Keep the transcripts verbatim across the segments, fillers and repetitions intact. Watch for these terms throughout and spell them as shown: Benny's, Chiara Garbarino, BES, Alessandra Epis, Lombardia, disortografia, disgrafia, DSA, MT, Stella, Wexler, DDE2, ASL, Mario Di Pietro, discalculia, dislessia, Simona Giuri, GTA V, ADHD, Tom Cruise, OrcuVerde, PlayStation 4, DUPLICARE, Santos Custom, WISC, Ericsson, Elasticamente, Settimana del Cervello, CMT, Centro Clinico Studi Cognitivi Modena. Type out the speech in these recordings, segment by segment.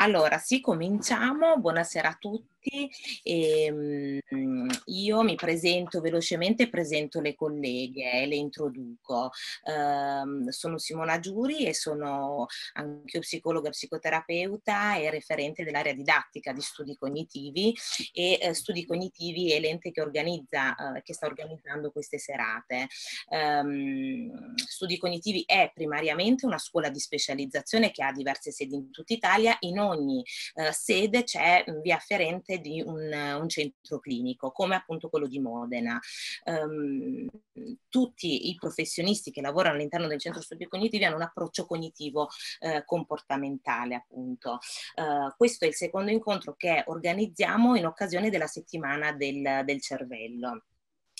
Allora, sì, cominciamo. Buonasera a tutti. E, um, io mi presento velocemente, presento le colleghe e eh, le introduco. Um, sono Simona Giuri e sono anch'io psicologa, psicoterapeuta e referente dell'area didattica di studi cognitivi e eh, studi cognitivi è l'ente che organizza, eh, che sta organizzando queste serate. Um, Studi Cognitivi è primariamente una scuola di specializzazione che ha diverse sedi in tutta Italia. In ogni eh, sede c'è via afferente di un, un centro clinico, come appunto quello di Modena. Um, tutti i professionisti che lavorano all'interno del Centro Studi Cognitivi hanno un approccio cognitivo eh, comportamentale, appunto. Uh, questo è il secondo incontro che organizziamo in occasione della settimana del, del cervello.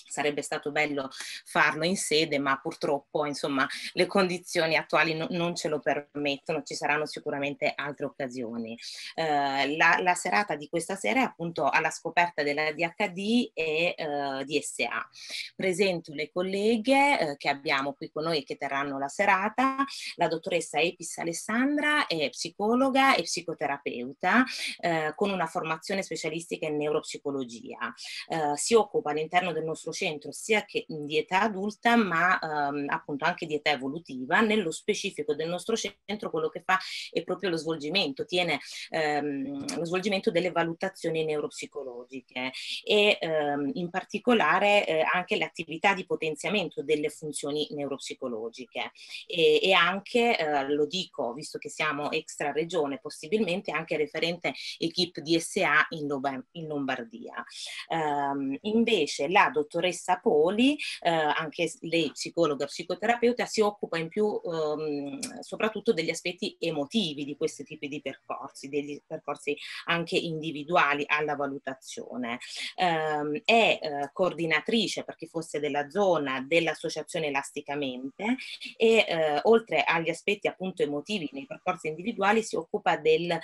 Sarebbe stato bello farlo in sede, ma purtroppo, insomma, le condizioni attuali no, non ce lo permettono. Ci saranno sicuramente altre occasioni. Eh, la, la serata di questa sera è appunto alla scoperta dell'A D H D e eh, D S A. Presento le colleghe eh, che abbiamo qui con noi e che terranno la serata. La dottoressa Epis Alessandra è psicologa e psicoterapeuta eh, con una formazione specialistica in neuropsicologia. Eh, si occupa all'interno del nostro centro sia che di età adulta ma ehm, appunto anche di età evolutiva. Nello specifico del nostro centro quello che fa è proprio lo svolgimento, tiene ehm, lo svolgimento delle valutazioni neuropsicologiche e ehm, in particolare eh, anche le attività di potenziamento delle funzioni neuropsicologiche e, e anche, eh, lo dico visto che siamo extra regione, possibilmente anche referente equip D S A in, Lob- in Lombardia. Ehm, invece la dottoressa Poli, eh, anche lei psicologa, psicoterapeuta, si occupa in più ehm, soprattutto degli aspetti emotivi di questi tipi di percorsi, degli percorsi anche individuali alla valutazione. Eh, è eh, coordinatrice, per chi fosse della zona, dell'associazione Elasticamente e eh, oltre agli aspetti appunto emotivi nei percorsi individuali si occupa del, eh,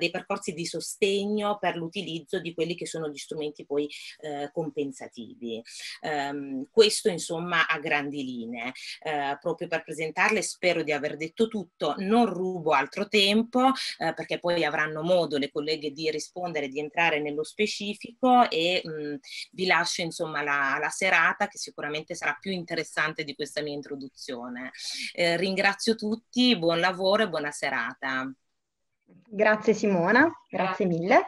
dei percorsi di sostegno per l'utilizzo di quelli che sono gli strumenti poi eh, compensativi. Um, questo insomma a grandi linee, uh, proprio per presentarle spero di aver detto tutto, non rubo altro tempo uh, perché poi avranno modo le colleghe di rispondere, di entrare nello specifico e um, vi lascio insomma la, la serata che sicuramente sarà più interessante di questa mia introduzione. Uh, ringrazio tutti, buon lavoro e buona serata. Grazie Simona, grazie mille.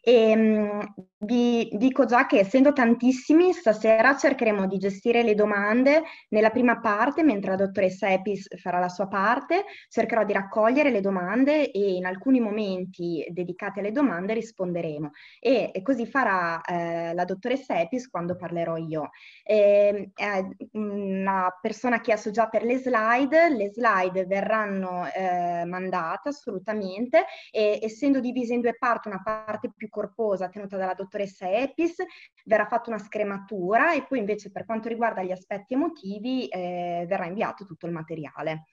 E, um, vi dico già che essendo tantissimi stasera cercheremo di gestire le domande nella prima parte mentre la dottoressa Epis farà la sua parte, cercherò di raccogliere le domande e in alcuni momenti dedicati alle domande risponderemo e, e così farà eh, la dottoressa Epis quando parlerò io. E, eh, una persona che so già per le slide, le slide verranno eh, mandate assolutamente e essendo divise in due parti, una parte più corposa tenuta dalla dottoressa Epis, verrà fatta una scrematura e poi invece per quanto riguarda gli aspetti emotivi eh, verrà inviato tutto il materiale.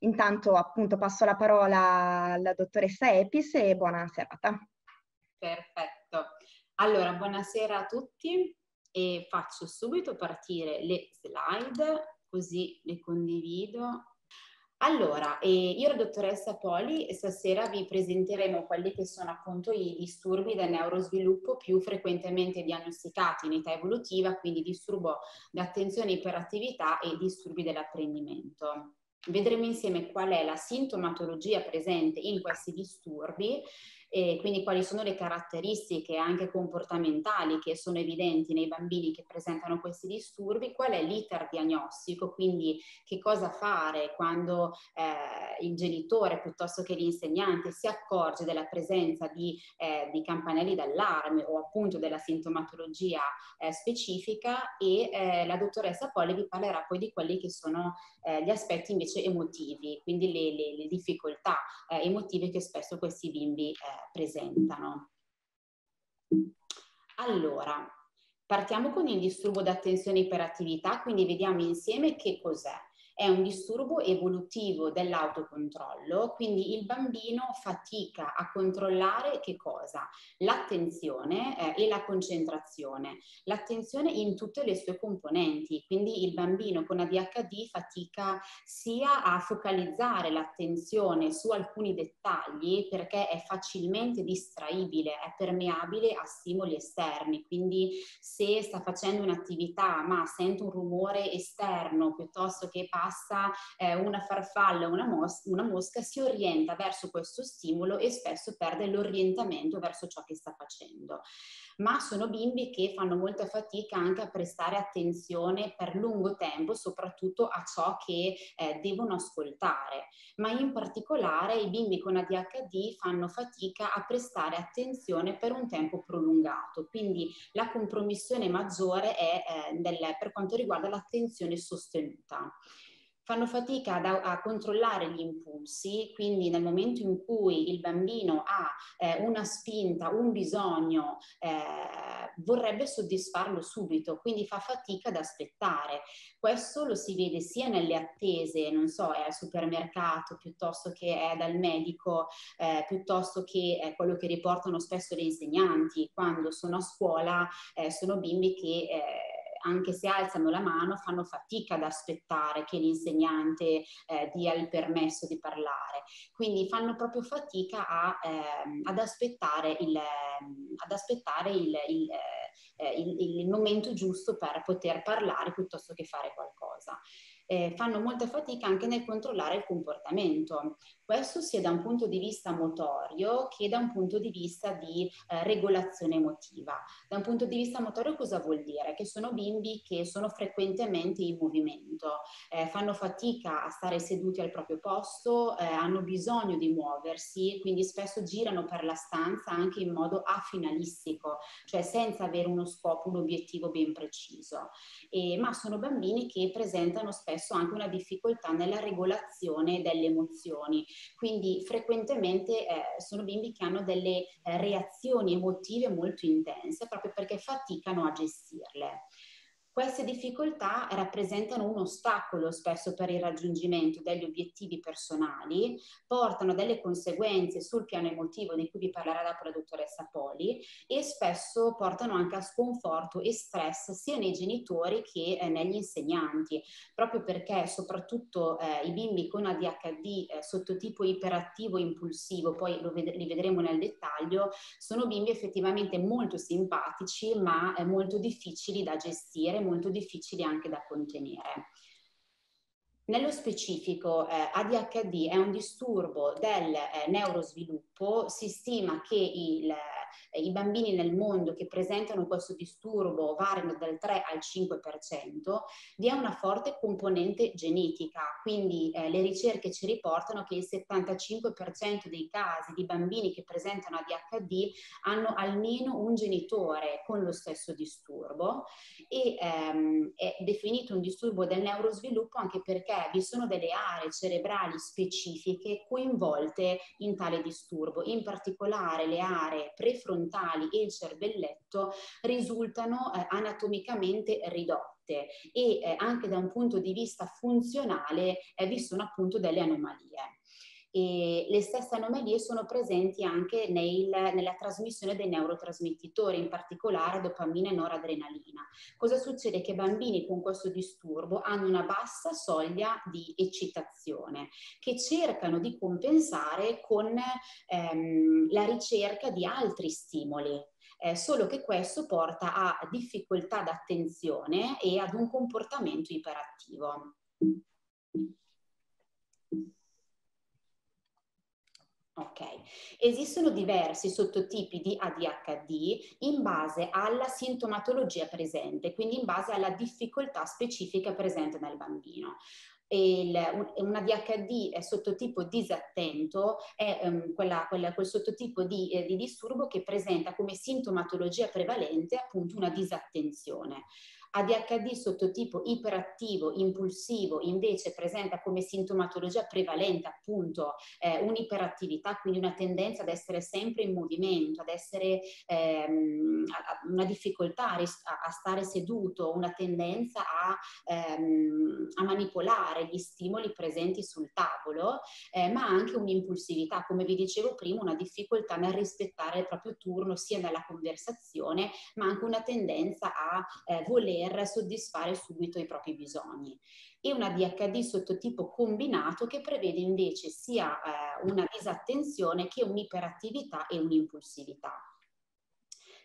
Intanto appunto passo la parola alla dottoressa Epis e buona serata. Perfetto. Allora buonasera a tutti e faccio subito partire le slide così le condivido. Allora, eh, io e la dottoressa Poli e stasera vi presenteremo quelli che sono appunto i disturbi del neurosviluppo più frequentemente diagnosticati in età evolutiva, quindi disturbo di attenzione e iperattività e disturbi dell'apprendimento. Vedremo insieme qual è la sintomatologia presente in questi disturbi, eh, quindi quali sono le caratteristiche anche comportamentali che sono evidenti nei bambini che presentano questi disturbi, qual è l'iter diagnostico, quindi che cosa fare quando eh, il genitore piuttosto che l'insegnante si accorge della presenza di, eh, di campanelli d'allarme o appunto della sintomatologia eh, specifica e eh, la dottoressa Poli vi parlerà poi di quelli che sono eh, gli aspetti invece emotivi, quindi le, le, le difficoltà eh, emotive che spesso questi bimbi eh, presentano. Allora, partiamo con il disturbo d'attenzione e iperattività, quindi vediamo insieme che cos'è. È un disturbo evolutivo dell'autocontrollo, quindi il bambino fatica a controllare che cosa? cosa? L'attenzione eh, e la concentrazione. L'attenzione in tutte le sue componenti, quindi il bambino con A D H D fatica sia a focalizzare l'attenzione su alcuni dettagli perché è facilmente distraibile, è permeabile a stimoli esterni, quindi se sta facendo un'attività ma sente un rumore esterno piuttosto che passa eh, una farfalla o una, mos- una mosca, si orienta verso questo stimolo e spesso perde l'orientamento verso ciò che sta facendo. Ma sono bimbi che fanno molta fatica anche a prestare attenzione per lungo tempo, soprattutto a ciò che eh, devono ascoltare. Ma in particolare i bimbi con A D H D fanno fatica a prestare attenzione per un tempo prolungato, quindi la compromissione maggiore è eh, del, per quanto riguarda l'attenzione sostenuta. Fanno fatica ad, a controllare gli impulsi, quindi nel momento in cui il bambino ha eh, una spinta, un bisogno, eh, vorrebbe soddisfarlo subito, quindi fa fatica ad aspettare. Questo lo si vede sia nelle attese, non so, è al supermercato, piuttosto che è dal medico, eh, piuttosto che è quello che riportano spesso le insegnanti, quando sono a scuola eh, sono bimbi che... Eh, anche se alzano la mano, fanno fatica ad aspettare che l'insegnante eh, dia il permesso di parlare. Quindi fanno proprio fatica a, eh, ad aspettare, il, ad aspettare il, il, eh, il, il momento giusto per poter parlare piuttosto che fare qualcosa. Eh, fanno molta fatica anche nel controllare il comportamento. Questo sia da un punto di vista motorio che da un punto di vista di eh, regolazione emotiva. Da un punto di vista motorio cosa vuol dire? Che sono bimbi che sono frequentemente in movimento, eh, fanno fatica a stare seduti al proprio posto, eh, hanno bisogno di muoversi, quindi spesso girano per la stanza anche in modo afinalistico, cioè senza avere uno scopo, un obiettivo ben preciso. Eh, ma sono bambini che presentano spesso anche una difficoltà nella regolazione delle emozioni, quindi frequentemente eh, sono bimbi che hanno delle eh, reazioni emotive molto intense proprio perché faticano a gestirle. Queste difficoltà rappresentano un ostacolo spesso per il raggiungimento degli obiettivi personali, portano delle conseguenze sul piano emotivo di cui vi parlerà dopo la dottoressa Poli e spesso portano anche a sconforto e stress sia nei genitori che eh, negli insegnanti, proprio perché soprattutto eh, i bimbi con A D H D eh, sottotipo iperattivo impulsivo, poi lo ved- li vedremo nel dettaglio, sono bimbi effettivamente molto simpatici ma eh, molto difficili da gestire, molto difficili anche da contenere. Nello specifico, eh, A D H D è un disturbo del eh, neurosviluppo. Si stima che il, eh, i bambini nel mondo che presentano questo disturbo variano dal tre al cinque per cento, vi è una forte componente genetica, quindi eh, le ricerche ci riportano che il settantacinque per cento dei casi di bambini che presentano A D H D hanno almeno un genitore con lo stesso disturbo e ehm, è definito un disturbo del neurosviluppo anche perché vi sono delle aree cerebrali specifiche coinvolte in tale disturbo. In particolare le aree prefrontali e il cervelletto risultano eh, anatomicamente ridotte e eh, anche da un punto di vista funzionale eh, vi sono appunto delle anomalie. E le stesse anomalie sono presenti anche nel, nella trasmissione dei neurotrasmettitori, in particolare dopamina e noradrenalina. Cosa succede? Che bambini con questo disturbo hanno una bassa soglia di eccitazione che cercano di compensare con ehm, la ricerca di altri stimoli. Eh, solo che questo porta a difficoltà d'attenzione e ad un comportamento iperattivo. Ok, esistono diversi sottotipi di A D H D in base alla sintomatologia presente, quindi in base alla difficoltà specifica presente nel bambino. Il, un A D H D sottotipo disattento è um, quella, quella, quel sottotipo di, eh, di disturbo che presenta come sintomatologia prevalente appunto una disattenzione. A D H D sottotipo iperattivo, impulsivo, invece presenta come sintomatologia prevalente appunto eh, un'iperattività, quindi una tendenza ad essere sempre in movimento, ad essere ehm, a, a una difficoltà a, a stare seduto, una tendenza a, ehm, a manipolare gli stimoli presenti sul tavolo, eh, ma anche un'impulsività, come vi dicevo prima, una difficoltà nel rispettare il proprio turno sia nella conversazione, ma anche una tendenza a eh, voler soddisfare subito i propri bisogni. E un A D H D sottotipo combinato che prevede invece sia eh, una disattenzione che un'iperattività e un'impulsività.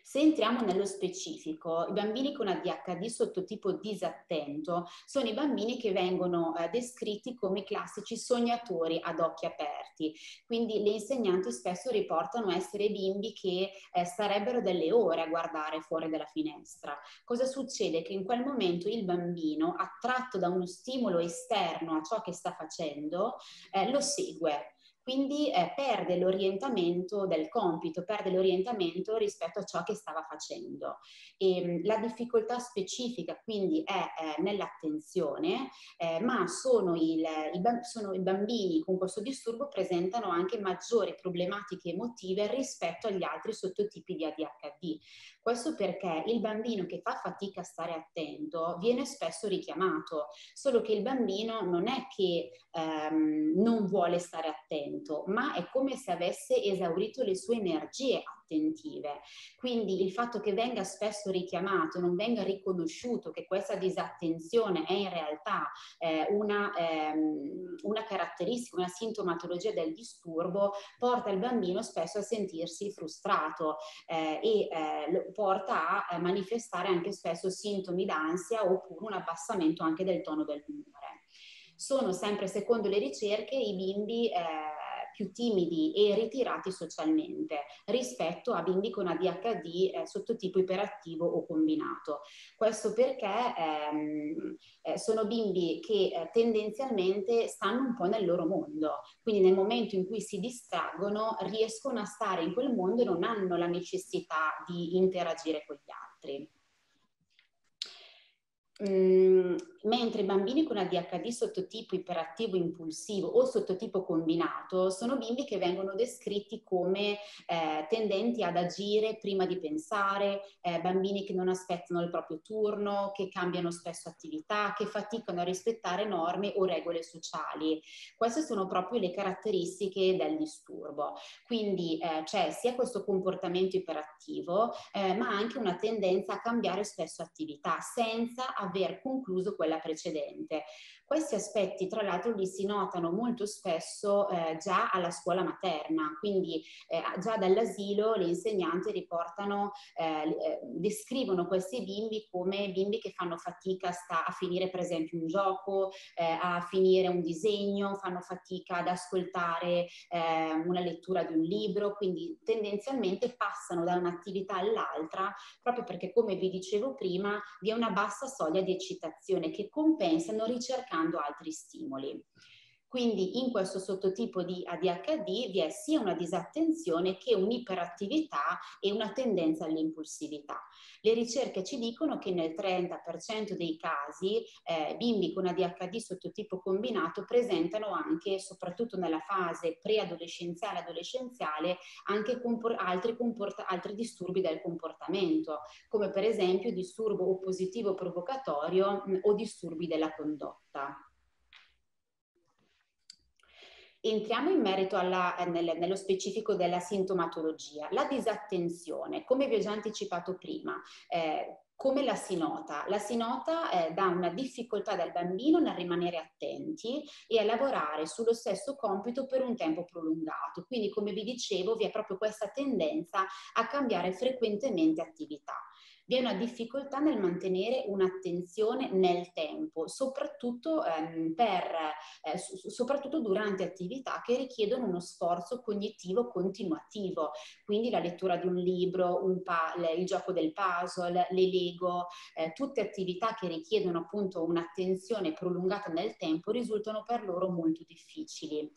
Se entriamo nello specifico, i bambini con A D H D sottotipo disattento sono i bambini che vengono eh, descritti come i classici sognatori ad occhi aperti, quindi le insegnanti spesso riportano essere bimbi che eh, starebbero delle ore a guardare fuori dalla finestra. Cosa succede? Che in quel momento il bambino, attratto da uno stimolo esterno a ciò che sta facendo, eh, lo segue. Quindi eh, perde l'orientamento del compito, perde l'orientamento rispetto a ciò che stava facendo. E, la difficoltà specifica quindi è eh, nell'attenzione, eh, ma sono, il, i, sono i bambini con questo disturbo presentano anche maggiori problematiche emotive rispetto agli altri sottotipi di A D H D. Questo perché il bambino che fa fatica a stare attento viene spesso richiamato, solo che il bambino non è che ehm, non vuole stare attento, ma è come se avesse esaurito le sue energie attentive. Quindi il fatto che venga spesso richiamato, non venga riconosciuto che questa disattenzione è in realtà eh, una, ehm, una caratteristica, una sintomatologia del disturbo, porta il bambino spesso a sentirsi frustrato eh, e eh, lo porta a manifestare anche spesso sintomi d'ansia oppure un abbassamento anche del tono dell'umore. Sono sempre, secondo le ricerche, i bimbi eh, più timidi e ritirati socialmente rispetto a bimbi con A D H D eh, sottotipo iperattivo o combinato. Questo perché ehm, eh, sono bimbi che eh, tendenzialmente stanno un po' nel loro mondo, quindi nel momento in cui si distraggono riescono a stare in quel mondo e non hanno la necessità di interagire con gli altri. Mm, mentre i bambini con A D H D sottotipo iperattivo impulsivo o sottotipo combinato sono bimbi che vengono descritti come eh, tendenti ad agire prima di pensare, eh, bambini che non aspettano il proprio turno, che cambiano spesso attività, che faticano a rispettare norme o regole sociali. Queste sono proprio le caratteristiche del disturbo. Quindi eh, c'è sia questo comportamento iperattivo eh, ma anche una tendenza a cambiare spesso attività senza aver concluso quella precedente. Questi aspetti tra l'altro li si notano molto spesso eh, già alla scuola materna, quindi eh, già dall'asilo le insegnanti riportano, eh, descrivono questi bimbi come bimbi che fanno fatica sta a finire per esempio un gioco, eh, a finire un disegno, fanno fatica ad ascoltare eh, una lettura di un libro, quindi tendenzialmente passano da un'attività all'altra proprio perché, come vi dicevo prima, vi è una bassa soglia di eccitazione che compensano ricercando altri stimoli. Quindi in questo sottotipo di A D H D vi è sia una disattenzione che un'iperattività e una tendenza all'impulsività. Le ricerche ci dicono che nel trenta per cento dei casi eh, bimbi con A D H D sottotipo combinato presentano anche, soprattutto nella fase preadolescenziale e adolescenziale, anche compor altri, altri disturbi del comportamento, come per esempio disturbo oppositivo provocatorio mh, o disturbi della condotta. Entriamo in merito alla, nel, nello specifico della sintomatologia. La disattenzione, come vi ho già anticipato prima, eh, come la si nota? La si nota eh, da una difficoltà del bambino nel rimanere attenti e a lavorare sullo stesso compito per un tempo prolungato. Quindi, come vi dicevo, vi è proprio questa tendenza a cambiare frequentemente attività. Vi è una difficoltà nel mantenere un'attenzione nel tempo, soprattutto, ehm, per, eh, so, soprattutto durante attività che richiedono uno sforzo cognitivo continuativo, quindi la lettura di un libro, un il gioco del puzzle, le Lego, eh, tutte attività che richiedono appunto un'attenzione prolungata nel tempo risultano per loro molto difficili.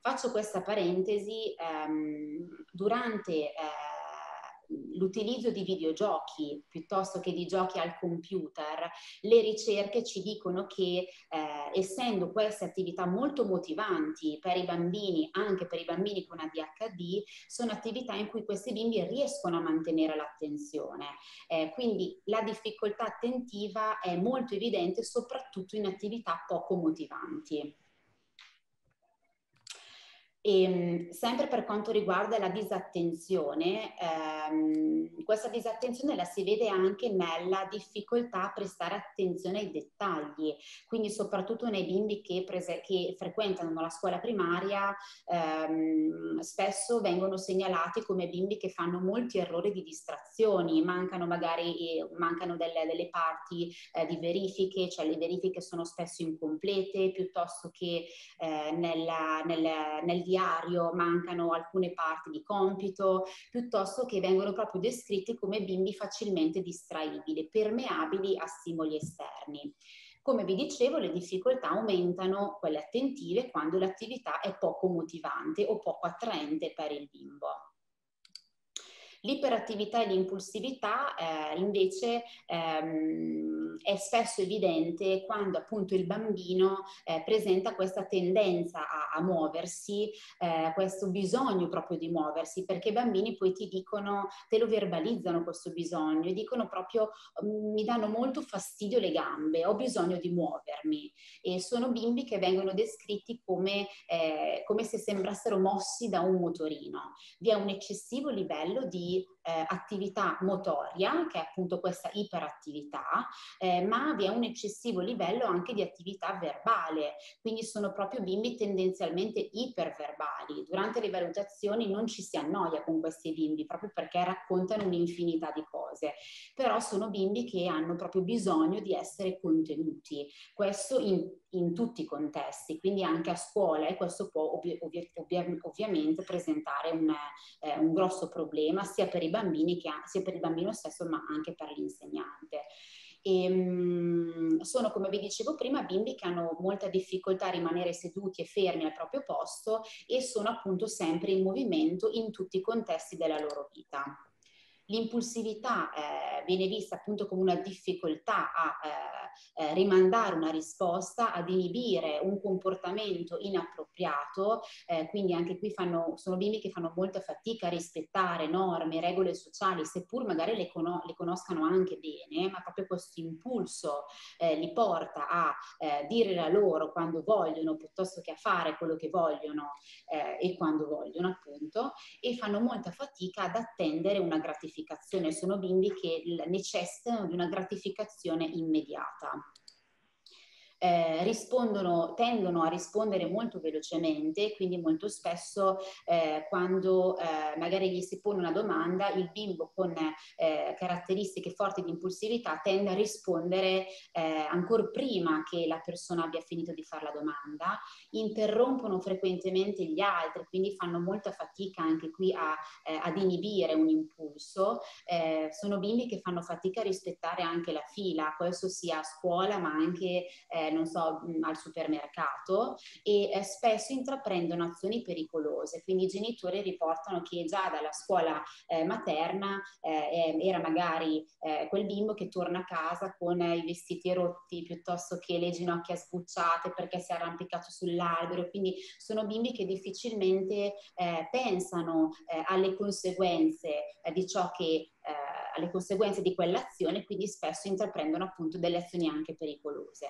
Faccio questa parentesi, ehm, durante... Eh, l'utilizzo di videogiochi piuttosto che di giochi al computer, le ricerche ci dicono che eh, essendo queste attività molto motivanti per i bambini, anche per i bambini con A D H D, sono attività in cui questi bimbi riescono a mantenere l'attenzione. Eh, quindi la difficoltà attentiva è molto evidente soprattutto in attività poco motivanti. E, sempre per quanto riguarda la disattenzione, ehm, questa disattenzione la si vede anche nella difficoltà a prestare attenzione ai dettagli, quindi soprattutto nei bimbi che, che frequentano la scuola primaria ehm, spesso vengono segnalati come bimbi che fanno molti errori di distrazioni, mancano magari eh, mancano delle, delle parti eh, di verifiche, cioè le verifiche sono spesso incomplete, piuttosto che eh, nella, nella, nel diario mancano alcune parti di compito, piuttosto che vengono proprio descritti come bimbi facilmente distraibili, permeabili a stimoli esterni. Come vi dicevo, le difficoltà aumentano, quelle attentive, quando l'attività è poco motivante o poco attraente per il bimbo. L'iperattività e l'impulsività eh, invece ehm, è spesso evidente quando appunto il bambino eh, presenta questa tendenza a, a muoversi, eh, questo bisogno proprio di muoversi, perché i bambini poi ti dicono, te lo verbalizzano questo bisogno e dicono proprio mi danno molto fastidio le gambe, ho bisogno di muovermi, e sono bimbi che vengono descritti come, eh, come se sembrassero mossi da un motorino. Vi è un eccessivo livello di Di, eh, attività motoria, che è appunto questa iperattività, eh, ma vi è un eccessivo livello anche di attività verbale, quindi sono proprio bimbi tendenzialmente iperverbali. Durante le valutazioni non ci si annoia con questi bimbi, proprio perché raccontano un'infinità di cose, però sono bimbi che hanno proprio bisogno di essere contenuti, questo in, in tutti i contesti, quindi anche a scuola, e questo può ovvi- ovvi- ovvi- ovviamente presentare un, eh, un grosso problema sia per i bambini che sia per il bambino stesso, ma anche per l'insegnante. E sono, come vi dicevo prima, bimbi che hanno molta difficoltà a rimanere seduti e fermi al proprio posto e sono appunto sempre in movimento in tutti i contesti della loro vita. L'impulsività eh, viene vista appunto come una difficoltà a eh, eh, rimandare una risposta, ad inibire un comportamento inappropriato, eh, quindi anche qui fanno, sono bimbi che fanno molta fatica a rispettare norme, regole sociali, seppur magari le, conos- le conoscano anche bene, ma proprio questo impulso eh, li porta a eh, dire la loro quando vogliono, piuttosto che a fare quello che vogliono eh, e quando vogliono appunto, e fanno molta fatica ad attendere una gratificazione. Sono bimbi che necessitano di una gratificazione immediata. Eh, rispondono, tendono a rispondere molto velocemente, quindi molto spesso eh, quando eh, magari gli si pone una domanda, il bimbo con eh, caratteristiche forti di impulsività tende a rispondere eh, ancora prima che la persona abbia finito di fare la domanda, interrompono frequentemente gli altri, quindi fanno molta fatica anche qui a, eh, ad inibire un impulso. Eh, sono bimbi che fanno fatica a rispettare anche la fila, questo sia a scuola ma anche eh, non so, al supermercato, e eh, spesso intraprendono azioni pericolose, quindi i genitori riportano che già dalla scuola eh, materna eh, era magari eh, quel bimbo che torna a casa con eh, i vestiti rotti, piuttosto che le ginocchia sbucciate perché si è arrampicato sull'albero, quindi sono bimbi che difficilmente eh, pensano eh, alle conseguenze eh, di ciò che eh, alle conseguenze di quell'azione, quindi spesso intraprendono appunto delle azioni anche pericolose.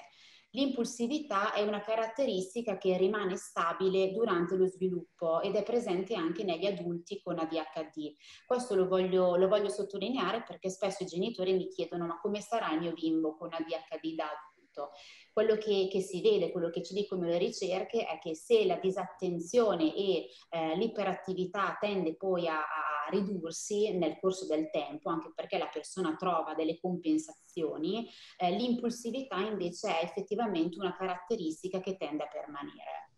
L'impulsività è una caratteristica che rimane stabile durante lo sviluppo ed è presente anche negli adulti con A D H D. Questo lo voglio, lo voglio sottolineare perché spesso i genitori mi chiedono ma come sarà il mio bimbo con A D H D da adulto? Quello che, che si vede, quello che ci dicono le ricerche è che se la disattenzione e eh, l'iperattività tende poi a, a ridursi nel corso del tempo, anche perché la persona trova delle compensazioni, eh, l'impulsività invece è effettivamente una caratteristica che tende a permanere.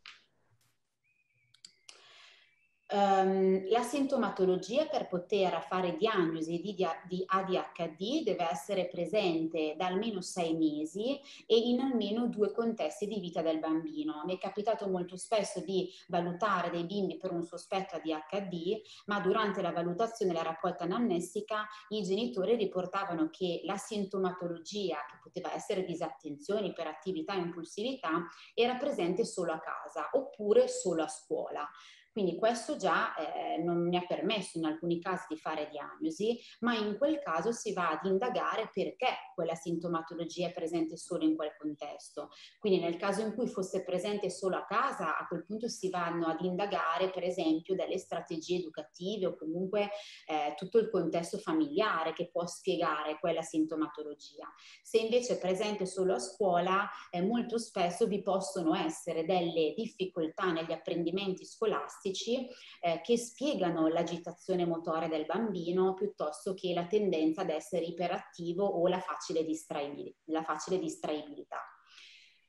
Um, la sintomatologia per poter fare diagnosi di, di A D H D deve essere presente da almeno sei mesi e in almeno due contesti di vita del bambino. Mi è capitato molto spesso di valutare dei bimbi per un sospetto A D H D, ma durante la valutazione, la raccolta anamnestica, i genitori riportavano che la sintomatologia, che poteva essere disattenzione, iperattività, impulsività, era presente solo a casa oppure solo a scuola. Quindi questo già eh, non mi ha permesso in alcuni casi di fare diagnosi, ma in quel caso si va ad indagare perché quella sintomatologia è presente solo in quel contesto. Quindi nel caso in cui fosse presente solo a casa, a quel punto si vanno ad indagare per esempio delle strategie educative o comunque eh, tutto il contesto familiare che può spiegare quella sintomatologia. Se invece è presente solo a scuola, eh, molto spesso vi possono essere delle difficoltà negli apprendimenti scolastici Eh, che spiegano l'agitazione motoria del bambino piuttosto che la tendenza ad essere iperattivo o la facile, distraibil- la facile distraibilità.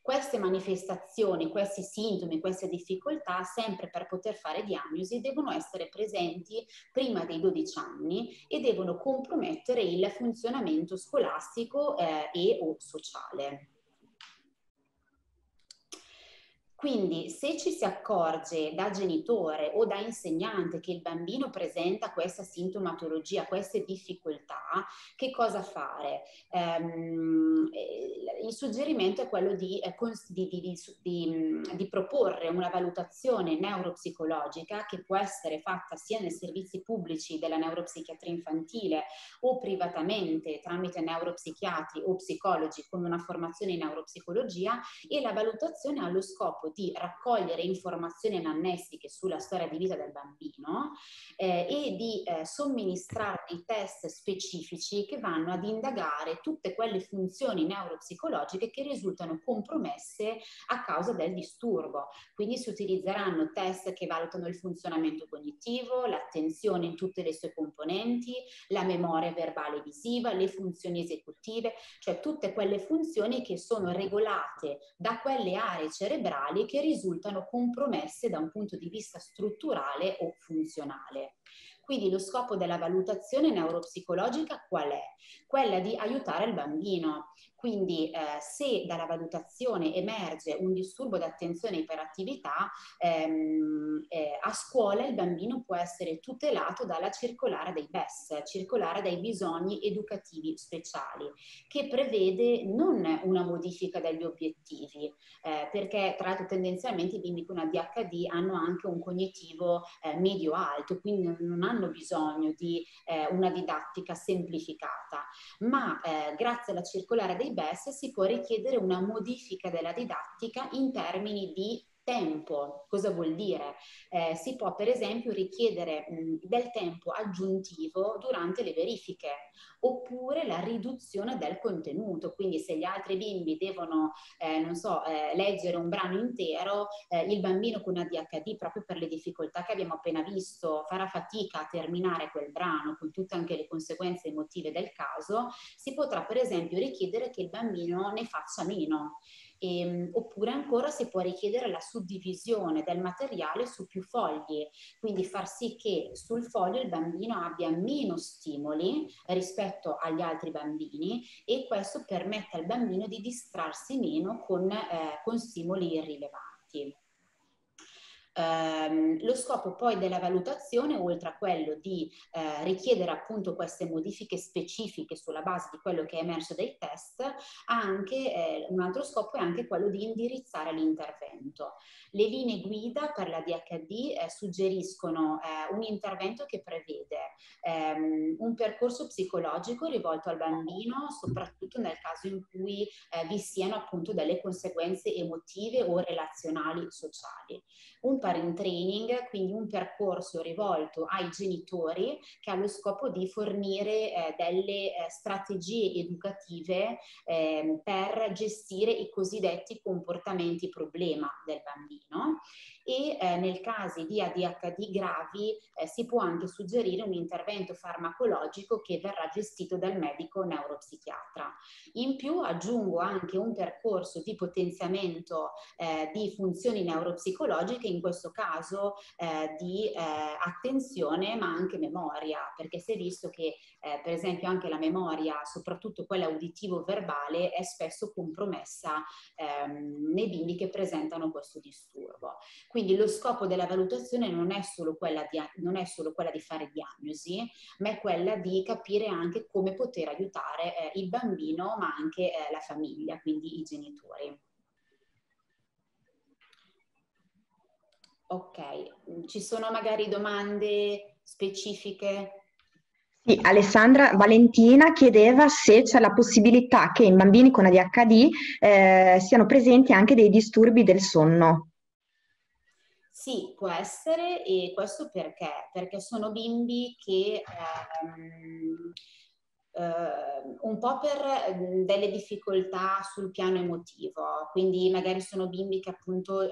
Queste manifestazioni, questi sintomi, queste difficoltà, sempre per poter fare diagnosi, devono essere presenti prima dei dodici anni e devono compromettere il funzionamento scolastico eh, e o sociale. Quindi se ci si accorge da genitore o da insegnante che il bambino presenta questa sintomatologia, queste difficoltà, che cosa fare? Ehm, il suggerimento è quello di, di, di, di, di proporre una valutazione neuropsicologica che può essere fatta sia nei servizi pubblici della neuropsichiatria infantile o privatamente tramite neuropsichiatri o psicologi con una formazione in neuropsicologia, e la valutazione ha lo scopo di raccogliere informazioni anamnestiche sulla storia di vita del bambino eh, e di eh, somministrare dei test specifici che vanno ad indagare tutte quelle funzioni neuropsicologiche che risultano compromesse a causa del disturbo. Quindi si utilizzeranno test che valutano il funzionamento cognitivo, l'attenzione in tutte le sue componenti, la memoria verbale e visiva, le funzioni esecutive, cioè tutte quelle funzioni che sono regolate da quelle aree cerebrali che risultano compromesse da un punto di vista strutturale o funzionale. Quindi lo scopo della valutazione neuropsicologica qual è? Quella di aiutare il bambino. Quindi eh, se dalla valutazione emerge un disturbo di attenzione e iperattività, ehm, eh, a scuola il bambino può essere tutelato dalla circolare dei B E S, circolare dei bisogni educativi speciali, che prevede non una modifica degli obiettivi, eh, perché tra l'altro tendenzialmente i bimbi con A D H D hanno anche un cognitivo eh, medio-alto, quindi non hanno bisogno di eh, una didattica semplificata, ma eh, grazie alla circolare dei B E S si può richiedere una modifica della didattica in termini di tempo. Cosa vuol dire? Eh, si può per esempio richiedere mh, del tempo aggiuntivo durante le verifiche, oppure la riduzione del contenuto. Quindi se gli altri bimbi devono eh, non so, eh, leggere un brano intero, eh, il bambino con A D H D, proprio per le difficoltà che abbiamo appena visto, farà fatica a terminare quel brano, con tutte anche le conseguenze emotive del caso, si potrà per esempio richiedere che il bambino ne faccia meno. E, oppure ancora si può richiedere la suddivisione del materiale su più fogli, quindi far sì che sul foglio il bambino abbia meno stimoli rispetto agli altri bambini, e questo permette al bambino di distrarsi meno con, eh, con stimoli irrilevanti. Um, lo scopo poi della valutazione, oltre a quello di uh, richiedere appunto queste modifiche specifiche sulla base di quello che è emerso dai test, ha anche, eh, un altro scopo è anche quello di indirizzare l'intervento. Le linee guida per l'A D H D eh, suggeriscono eh, un intervento che prevede ehm, un percorso psicologico rivolto al bambino, soprattutto nel caso in cui eh, vi siano appunto delle conseguenze emotive o relazionali sociali. Un parent training, quindi un percorso rivolto ai genitori che ha lo scopo di fornire eh, delle eh, strategie educative eh, per gestire i cosiddetti comportamenti problema del bambino, e eh, nel caso di A D H D gravi eh, si può anche suggerire un intervento farmacologico che verrà gestito dal medico neuropsichiatra. In più aggiungo anche un percorso di potenziamento eh, di funzioni neuropsicologiche, in questo questo caso eh, di eh, attenzione ma anche memoria, perché si è visto che eh, per esempio anche la memoria, soprattutto quella uditivo-verbale, è spesso compromessa ehm, nei bimbi che presentano questo disturbo. Quindi lo scopo della valutazione non è solo quella di, non è solo quella di fare diagnosi, ma è quella di capire anche come poter aiutare eh, il bambino ma anche eh, la famiglia, quindi i genitori. Ok, ci sono magari domande specifiche? Sì, Alessandra Valentina chiedeva se c'è la possibilità che in bambini con A D H D eh, siano presenti anche dei disturbi del sonno. Sì, può essere, e questo perché? Perché sono bimbi che... Ehm, Uh, un po' per uh, delle difficoltà sul piano emotivo, quindi magari sono bimbi che appunto uh,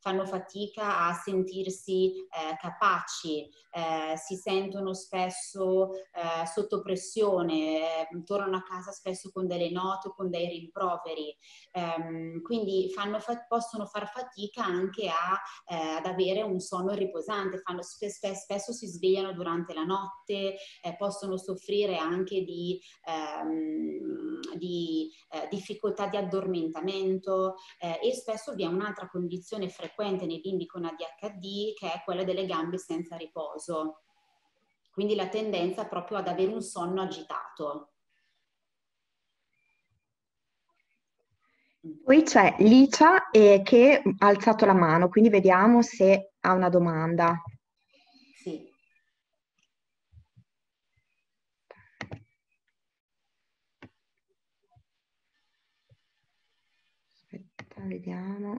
fanno fatica a sentirsi uh, capaci, uh, si sentono spesso uh, sotto pressione, uh, tornano a casa spesso con delle note, con dei rimproveri, um, quindi fanno fa possono far fatica anche a, uh, ad avere un sonno riposante, fanno sp sp spesso si svegliano durante la notte, uh, possono soffrire anche di, ehm, di eh, difficoltà di addormentamento eh, e spesso vi è un'altra condizione frequente nei bimbi con A D H D, che è quella delle gambe senza riposo, quindi la tendenza proprio ad avere un sonno agitato. Poi c'è Licia eh, che ha alzato la mano, quindi vediamo se ha una domanda. Sì. Vediamo.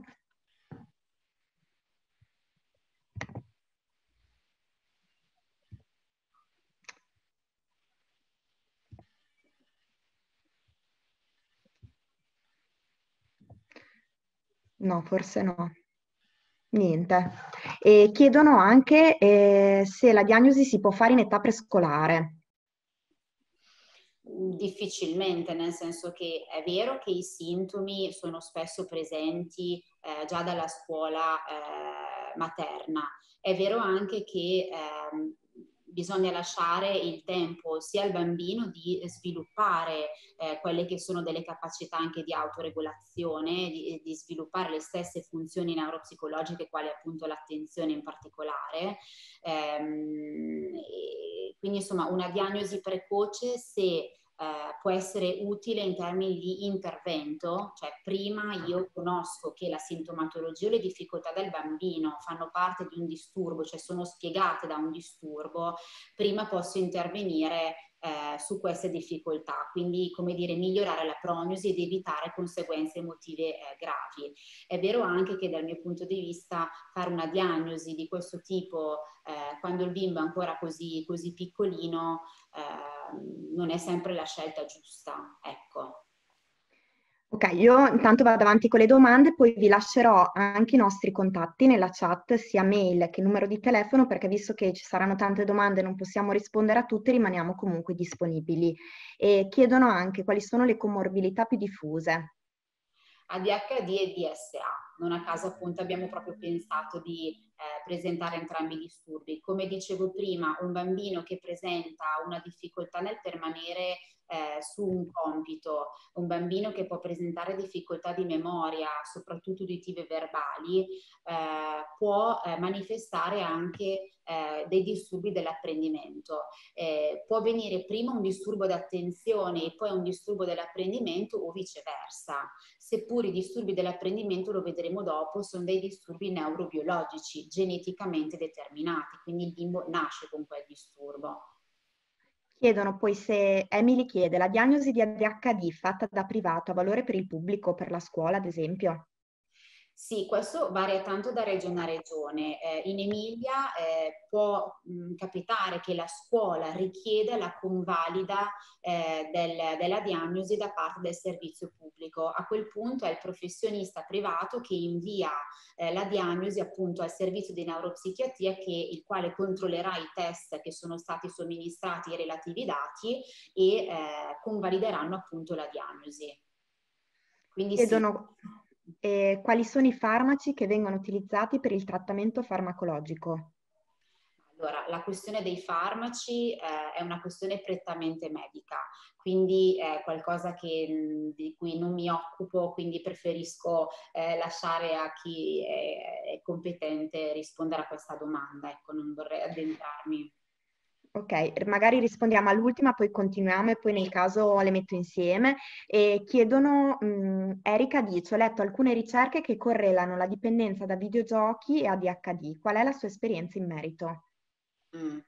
No, forse no. Niente. E chiedono anche eh, se la diagnosi si può fare in età prescolare. Difficilmente, nel senso che è vero che i sintomi sono spesso presenti eh, già dalla scuola eh, materna, è vero anche che ehm, bisogna lasciare il tempo sia al bambino di sviluppare eh, quelle che sono delle capacità anche di autoregolazione, di, di sviluppare le stesse funzioni neuropsicologiche, quali appunto l'attenzione in particolare. Ehm, e quindi insomma una diagnosi precoce, se Uh, può essere utile in termini di intervento, cioè prima io conosco che la sintomatologia o le difficoltà del bambino fanno parte di un disturbo, cioè sono spiegate da un disturbo, prima posso intervenire uh, su queste difficoltà, quindi come dire migliorare la prognosi ed evitare conseguenze emotive uh, gravi. È vero anche che dal mio punto di vista fare una diagnosi di questo tipo uh, quando il bimbo è ancora così, così piccolino uh, non è sempre la scelta giusta, ecco. Ok, io intanto vado avanti con le domande, poi vi lascerò anche i nostri contatti nella chat, sia mail che numero di telefono, perché visto che ci saranno tante domande e non possiamo rispondere a tutte, rimaniamo comunque disponibili. E chiedono anche quali sono le comorbidità più diffuse. A D H D e D S A, non a caso appunto abbiamo proprio pensato di eh, presentare entrambi i disturbi. Come dicevo prima, un bambino che presenta una difficoltà nel permanere eh, su un compito, un bambino che può presentare difficoltà di memoria, soprattutto uditive e verbali, eh, può eh, manifestare anche eh, dei disturbi dell'apprendimento. Eh, può venire prima un disturbo d'attenzione e poi un disturbo dell'apprendimento o viceversa, seppur i disturbi dell'apprendimento, lo vedremo dopo, sono dei disturbi neurobiologici geneticamente determinati, quindi il bimbo nasce con quel disturbo. Chiedono poi se, Emily chiede, la diagnosi di A D H D fatta da privato ha valore per il pubblico, per la scuola ad esempio? Sì, questo varia tanto da regione a regione. Eh, in Emilia eh, può mh, capitare che la scuola richieda la convalida eh, del, della diagnosi da parte del servizio pubblico. A quel punto è il professionista privato che invia eh, la diagnosi appunto al servizio di neuropsichiatria, che, il quale controllerà i test che sono stati somministrati e i relativi dati e eh, convalideranno appunto la diagnosi. Quindi Chiedono... sì. E quali sono i farmaci che vengono utilizzati per il trattamento farmacologico? Allora, la questione dei farmaci eh, è una questione prettamente medica, quindi è qualcosa che, di cui non mi occupo, quindi preferisco eh, lasciare a chi è, è competente rispondere a questa domanda, ecco, non vorrei addentrarmi. Ok, magari rispondiamo all'ultima, poi continuiamo e poi nel caso le metto insieme. E chiedono, mh, Erika dice, ho letto alcune ricerche che correlano la dipendenza da videogiochi e A D H D, qual è la sua esperienza in merito? Mm.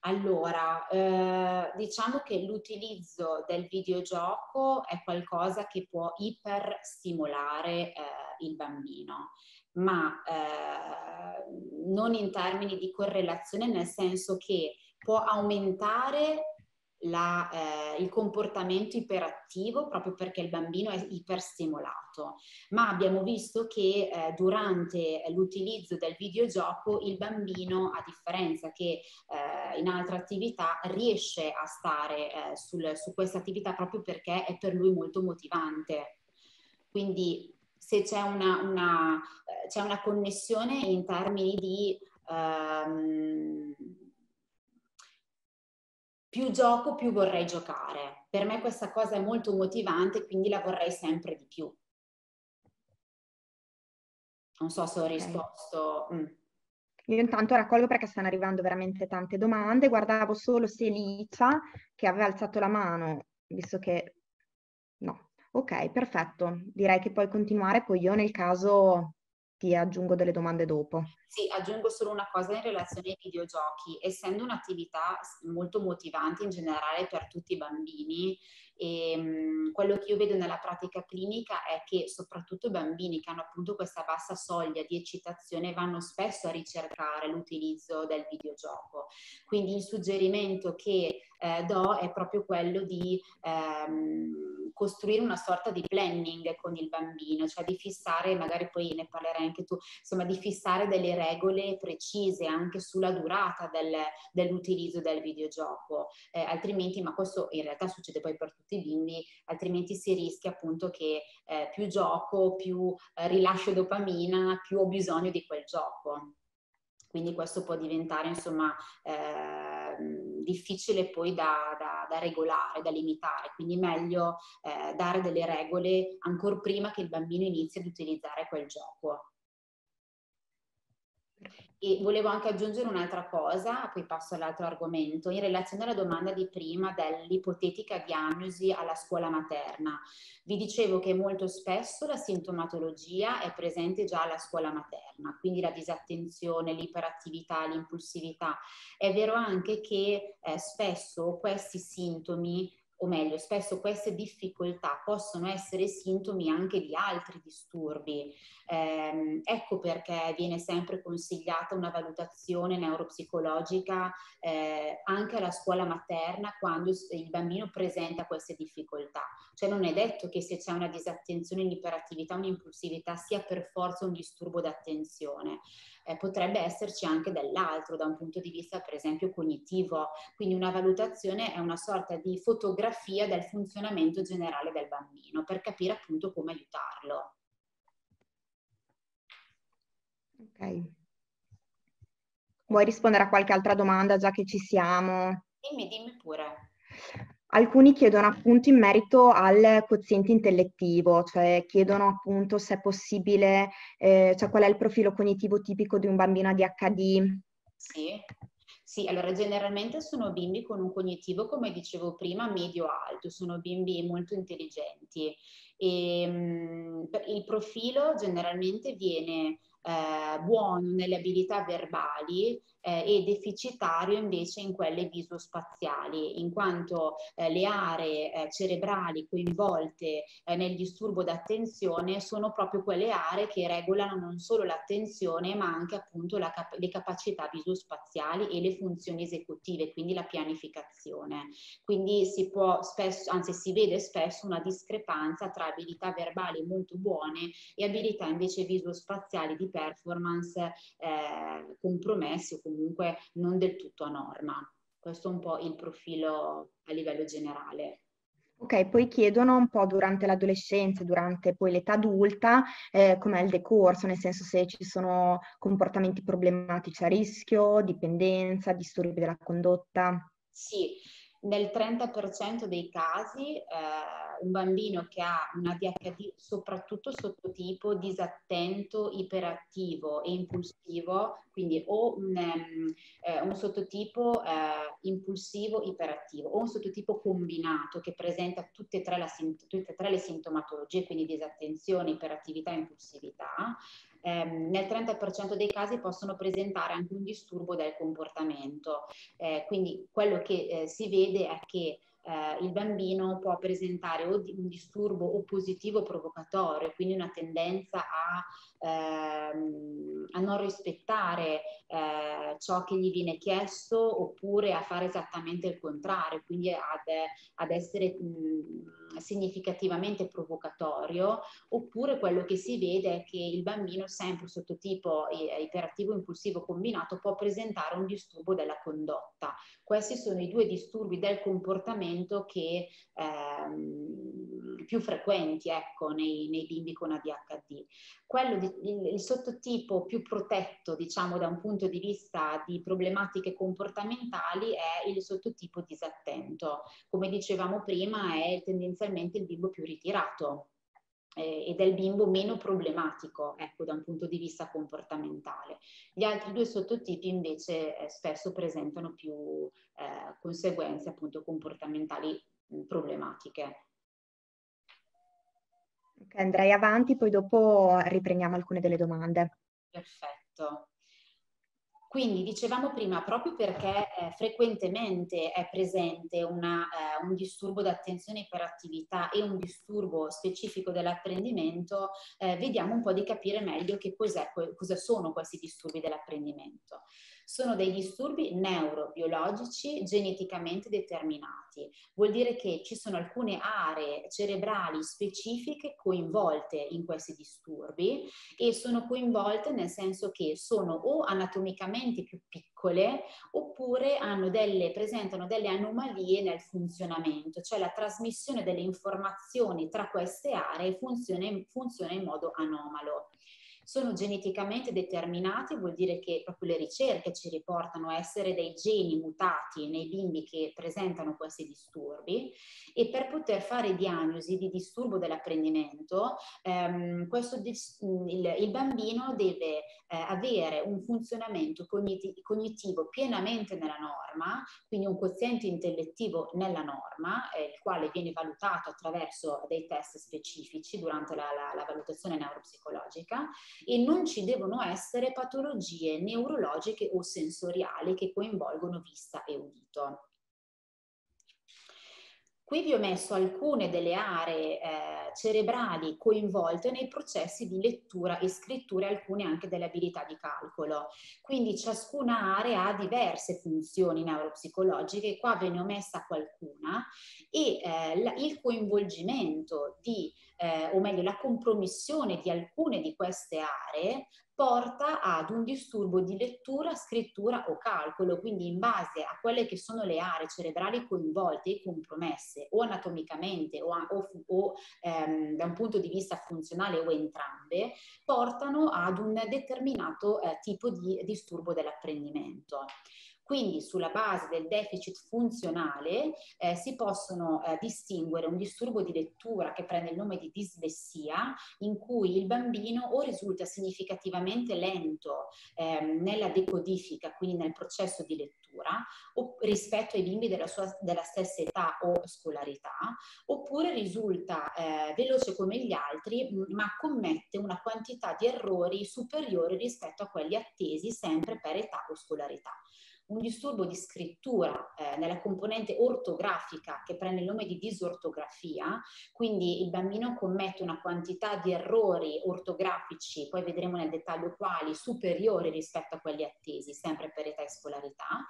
Allora, eh, diciamo che l'utilizzo del videogioco è qualcosa che può iperstimolare eh, il bambino, ma eh, non in termini di correlazione, nel senso che può aumentare la, eh, il comportamento iperattivo proprio perché il bambino è iperstimolato, ma abbiamo visto che eh, durante l'utilizzo del videogioco il bambino, a differenza che eh, in altre attività, riesce a stare eh, sul, su questa attività proprio perché è per lui molto motivante. Quindi se c'è una, una, c'è una connessione in termini di ehm, più gioco, più vorrei giocare. Per me questa cosa è molto motivante, quindi la vorrei sempre di più. Non so se ho risposto... Mm. Io intanto raccolgo perché stanno arrivando veramente tante domande. Guardavo solo se Licia, che aveva alzato la mano, visto che... No. Ok, perfetto. Direi che puoi continuare, poi io nel caso... ti aggiungo delle domande dopo. Sì, aggiungo solo una cosa in relazione ai videogiochi. Essendo un'attività molto motivante in generale per tutti i bambini, e quello che io vedo nella pratica clinica è che soprattutto i bambini che hanno appunto questa bassa soglia di eccitazione vanno spesso a ricercare l'utilizzo del videogioco. Quindi il suggerimento che eh, do è proprio quello di ehm, costruire una sorta di planning con il bambino, cioè di fissare, magari poi ne parlerai anche tu, insomma di fissare delle regole precise anche sulla durata del, dell'utilizzo del videogioco, eh, altrimenti, ma questo in realtà succede poi per tutti i bimbi, altrimenti si rischia appunto che eh, più gioco, più eh, rilascio dopamina, più ho bisogno di quel gioco. Quindi questo può diventare insomma eh, difficile poi da, da, da regolare, da limitare, quindi meglio eh, dare delle regole ancora prima che il bambino inizi ad utilizzare quel gioco. E volevo anche aggiungere un'altra cosa, poi passo all'altro argomento, in relazione alla domanda di prima dell'ipotetica diagnosi alla scuola materna. Vi dicevo che molto spesso la sintomatologia è presente già alla scuola materna, quindi la disattenzione, l'iperattività, l'impulsività. È vero anche che eh, spesso questi sintomi, o meglio, spesso queste difficoltà possono essere sintomi anche di altri disturbi. Eh, ecco perché viene sempre consigliata una valutazione neuropsicologica eh, anche alla scuola materna quando il bambino presenta queste difficoltà. Cioè non è detto che se c'è una disattenzione, un'iperattività, un'impulsività sia per forza un disturbo d'attenzione. Eh, potrebbe esserci anche dell'altro da un punto di vista per esempio cognitivo. Quindi una valutazione è una sorta di fotografia del funzionamento generale del bambino per capire appunto come aiutarlo. Ok. Vuoi rispondere a qualche altra domanda già che ci siamo? Dimmi, dimmi pure. Alcuni chiedono appunto in merito al quoziente intellettivo, cioè chiedono appunto se è possibile, eh, cioè qual è il profilo cognitivo tipico di un bambino A D H D. Sì. Sì, allora generalmente sono bimbi con un cognitivo, come dicevo prima, medio-alto, sono bimbi molto intelligenti e mh, il profilo generalmente viene eh, buono nelle abilità verbali eh, e deficitario invece in quelle visospaziali, in quanto eh, le aree eh, cerebrali coinvolte eh, nel disturbo d'attenzione sono proprio quelle aree che regolano non solo l'attenzione ma anche appunto la cap- le capacità visospaziali e le funzioni esecutive, quindi la pianificazione. Quindi si può spesso, anzi si vede spesso una discrepanza tra abilità verbali molto buone e abilità invece visospaziali di performance eh, compromesse o comunque non del tutto a norma. Questo è un po' il profilo a livello generale. Ok, poi chiedono un po' durante l'adolescenza, durante poi l'età adulta, eh, com'è il decorso, nel senso se ci sono comportamenti problematici a rischio, dipendenza, disturbi della condotta. Sì, nel trenta per cento dei casi eh, un bambino che ha un A D H D soprattutto sottotipo disattento, iperattivo e impulsivo, quindi o un, um, eh, un sottotipo eh, impulsivo, iperattivo o un sottotipo combinato che presenta tutte e tre, la, tutte e tre le sintomatologie, quindi disattenzione, iperattività e impulsività. Eh, nel trenta per cento dei casi possono presentare anche un disturbo del comportamento, eh, quindi quello che eh, si vede è che eh, il bambino può presentare o di, un disturbo oppositivo provocatorio, quindi una tendenza a, ehm, a non rispettare eh, ciò che gli viene chiesto oppure a fare esattamente il contrario, quindi ad, ad essere mh, significativamente provocatorio, oppure quello che si vede è che il bambino sempre sottotipo iperattivo impulsivo combinato può presentare un disturbo della condotta. Questi sono i due disturbi del comportamento che ehm, più frequenti, ecco, nei, nei bimbi con A D H D. Quello di, il, il sottotipo più protetto, diciamo, da un punto di vista di problematiche comportamentali è il sottotipo disattento. Come dicevamo prima, è tendenzialmente il bimbo più ritirato eh, ed è il bimbo meno problematico, ecco, da un punto di vista comportamentale. Gli altri due sottotipi invece eh, spesso presentano più Eh, conseguenze appunto comportamentali mh, problematiche. Okay, andrei avanti, poi dopo riprendiamo alcune delle domande. Perfetto. Quindi dicevamo prima, proprio perché eh, frequentemente è presente una, eh, un disturbo d'attenzione e iperattività e un disturbo specifico dell'apprendimento, eh, vediamo un po' di capire meglio che cos'è, cosa sono questi disturbi dell'apprendimento. Sono dei disturbi neurobiologici geneticamente determinati. Vuol dire che ci sono alcune aree cerebrali specifiche coinvolte in questi disturbi, e sono coinvolte nel senso che sono o anatomicamente più piccole oppure hanno delle, presentano delle anomalie nel funzionamento, cioè la trasmissione delle informazioni tra queste aree funziona in, funziona in modo anomalo. Sono geneticamente determinati, vuol dire che proprio le ricerche ci riportano a essere dei geni mutati nei bimbi che presentano questi disturbi, e per poter fare diagnosi di disturbo dell'apprendimento ehm, questo, il, il bambino deve eh, avere un funzionamento cogniti- cognitivo pienamente nella norma, quindi un quoziente intellettivo nella norma, eh, il quale viene valutato attraverso dei test specifici durante la, la, la valutazione neuropsicologica, e non ci devono essere patologie neurologiche o sensoriali che coinvolgono vista e udito. Qui vi ho messo alcune delle aree eh, cerebrali coinvolte nei processi di lettura e scrittura, alcune anche delle abilità di calcolo. Quindi ciascuna area ha diverse funzioni neuropsicologiche, qua ve ne ho messa qualcuna, e eh, la, il coinvolgimento di, eh, o meglio la compromissione di alcune di queste aree porta ad un disturbo di lettura, scrittura o calcolo, quindi in base a quelle che sono le aree cerebrali coinvolte e compromesse, o anatomicamente o, a, o, o ehm, da un punto di vista funzionale o entrambe, portano ad un determinato eh, tipo di disturbo dell'apprendimento. Quindi sulla base del deficit funzionale eh, si possono eh, distinguere un disturbo di lettura che prende il nome di dislessia, in cui il bambino o risulta significativamente lento ehm, nella decodifica, quindi nel processo di lettura, o, rispetto ai bimbi della, sua, della stessa età o scolarità, oppure risulta eh, veloce come gli altri, ma commette una quantità di errori superiori rispetto a quelli attesi sempre per età o scolarità. Un disturbo di scrittura eh, nella componente ortografica, che prende il nome di disortografia, quindi il bambino commette una quantità di errori ortografici, poi vedremo nel dettaglio quali, superiori rispetto a quelli attesi, sempre per età e scolarità.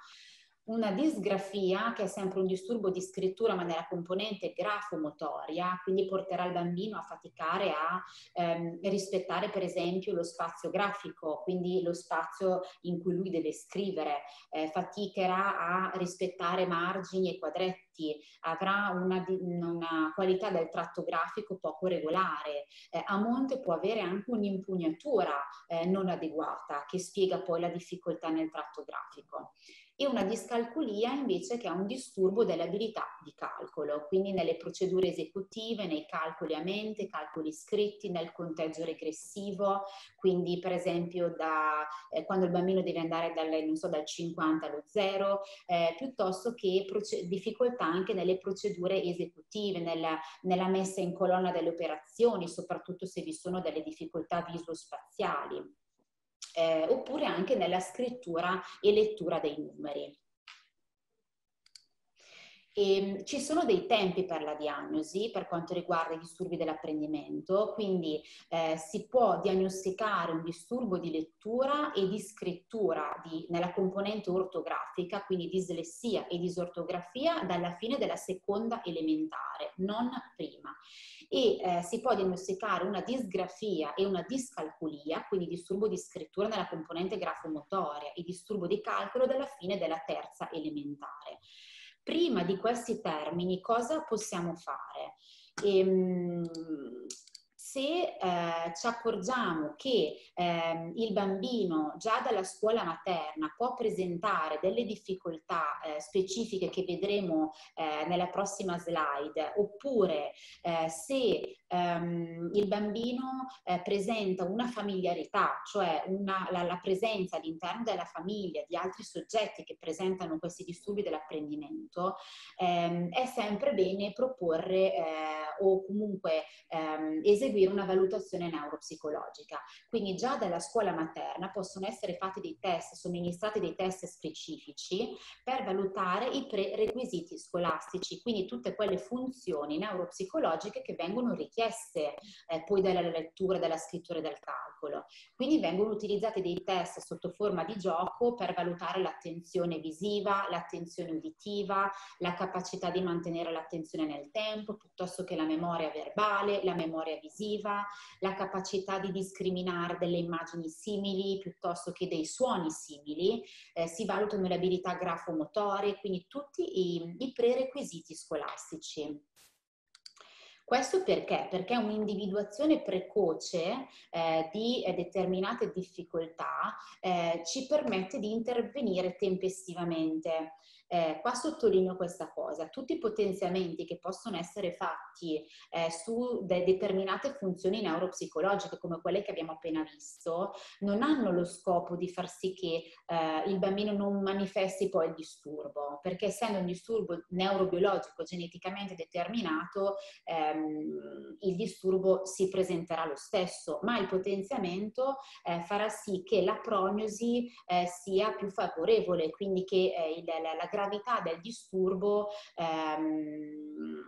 una disgrafia, che è sempre un disturbo di scrittura ma nella componente grafomotoria, quindi porterà il bambino a faticare a ehm, rispettare per esempio lo spazio grafico, quindi lo spazio in cui lui deve scrivere, eh, faticherà a rispettare margini e quadretti, avrà una, una qualità del tratto grafico poco regolare, eh, a monte può avere anche un'impugnatura eh, non adeguata, che spiega poi la difficoltà nel tratto grafico, e una discalculia invece che è un disturbo delle abilità di calcolo, quindi nelle procedure esecutive, nei calcoli a mente, calcoli scritti, nel conteggio regressivo, quindi per esempio da, eh, quando il bambino deve andare dal, non so, dal cinquanta allo zero, eh, piuttosto che difficoltà anche nelle procedure esecutive, nella, nella messa in colonna delle operazioni, soprattutto se vi sono delle difficoltà viso-spaziali, eh, oppure anche nella scrittura e lettura dei numeri. E ci sono dei tempi per la diagnosi per quanto riguarda i disturbi dell'apprendimento, quindi eh, si può diagnosticare un disturbo di lettura e di scrittura di, nella componente ortografica, quindi dislessia e disortografia, dalla fine della seconda elementare, non prima. E eh, si può diagnosticare una disgrafia e una discalculia, quindi disturbo di scrittura nella componente grafomotoria e disturbo di calcolo, dalla fine della terza elementare. Prima di questi termini cosa possiamo fare? Ehm, se eh, ci accorgiamo che eh, il bambino già dalla scuola materna può presentare delle difficoltà eh, specifiche che vedremo eh, nella prossima slide, oppure eh, se ehm, il bambino eh, presenta una familiarità, cioè una, la, la presenza all'interno della famiglia di altri soggetti che presentano questi disturbi dell'apprendimento, ehm, è sempre bene proporre eh, o comunque ehm, eseguire una valutazione neuropsicologica. Quindi già dalla scuola materna possono essere fatti dei test, somministrati dei test specifici per valutare i prerequisiti scolastici, quindi tutte quelle funzioni neuropsicologiche che vengono richieste eh, poi dalla lettura, dalla scrittura e dal calcolo. Quindi vengono utilizzati dei test sotto forma di gioco per valutare l'attenzione visiva, l'attenzione uditiva, la capacità di mantenere l'attenzione nel tempo, piuttosto che la memoria verbale, la memoria visiva, la capacità di discriminare delle immagini simili piuttosto che dei suoni simili, eh, si valutano le abilità grafomotorie, quindi tutti i, i prerequisiti scolastici. Questo perché? Perché un'individuazione precoce eh, di eh, determinate difficoltà eh, ci permette di intervenire tempestivamente. Eh, qua sottolineo questa cosa: tutti i potenziamenti che possono essere fatti eh, su de determinate funzioni neuropsicologiche, come quelle che abbiamo appena visto, non hanno lo scopo di far sì che eh, il bambino non manifesti poi il disturbo, perché essendo un disturbo neurobiologico geneticamente determinato, ehm, il disturbo si presenterà lo stesso, ma il potenziamento eh, farà sì che la prognosi eh, sia più favorevole, quindi che eh, il, la, la gravità del disturbo ehm,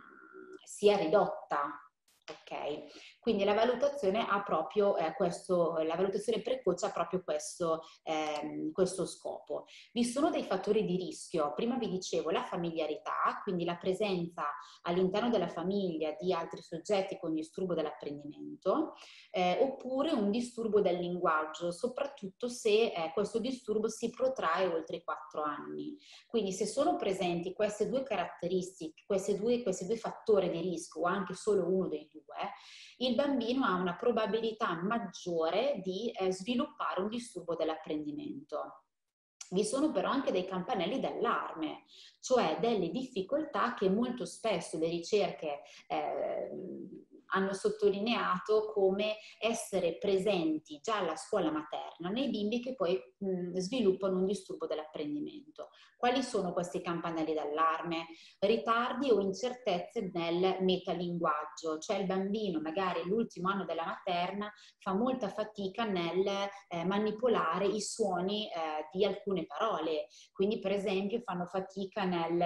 sia ridotta. Ok? Quindi la valutazione ha proprio eh, questo, la valutazione precoce ha proprio questo, ehm, questo scopo. Vi sono dei fattori di rischio. Prima vi dicevo la familiarità, quindi la presenza all'interno della famiglia di altri soggetti con disturbo dell'apprendimento, eh, oppure un disturbo del linguaggio, soprattutto se eh, questo disturbo si protrae oltre i quattro anni. Quindi se sono presenti queste due caratteristiche, questi due, questi due fattori di rischio, o anche solo uno dei due, il bambino ha una probabilità maggiore di eh, sviluppare un disturbo dell'apprendimento. Vi sono però anche dei campanelli d'allarme, cioè delle difficoltà che molto spesso le ricerche eh, hanno sottolineato come essere presenti già alla scuola materna nei bimbi che poi mh, sviluppano un disturbo dell'apprendimento. Quali sono questi campanelli d'allarme? Ritardi o incertezze nel metalinguaggio, cioè il bambino magari l'ultimo anno della materna fa molta fatica nel eh, manipolare i suoni eh, di alcune parole, quindi per esempio fanno fatica nel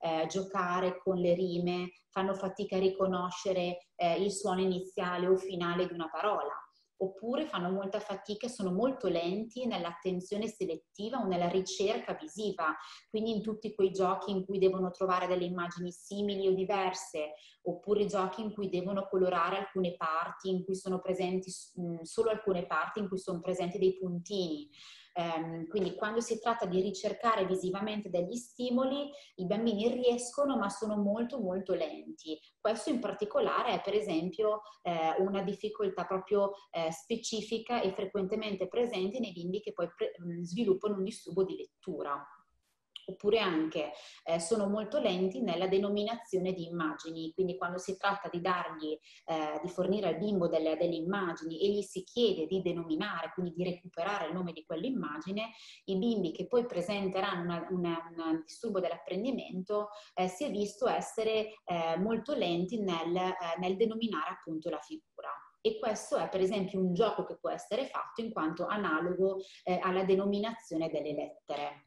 eh, giocare con le rime, fanno fatica a riconoscere eh, il suono iniziale o finale di una parola, oppure fanno molta fatica e sono molto lenti nell'attenzione selettiva o nella ricerca visiva, quindi in tutti quei giochi in cui devono trovare delle immagini simili o diverse, oppure giochi in cui devono colorare alcune parti, in cui sono presenti mh, solo alcune parti, in cui sono presenti dei puntini. Quindi quando si tratta di ricercare visivamente degli stimoli, i bambini riescono ma sono molto molto lenti. Questo in particolare è per esempio eh, una difficoltà proprio eh, specifica e frequentemente presente nei bimbi che poi sviluppano un disturbo di lettura. Oppure anche eh, sono molto lenti nella denominazione di immagini, quindi quando si tratta di dargli, eh, di fornire al bimbo delle, delle immagini e gli si chiede di denominare, quindi di recuperare il nome di quell'immagine, i bimbi che poi presenteranno un disturbo dell'apprendimento eh, si è visto essere eh, molto lenti nel, eh, nel denominare appunto la figura. E questo è per esempio un gioco che può essere fatto in quanto analogo eh, alla denominazione delle lettere.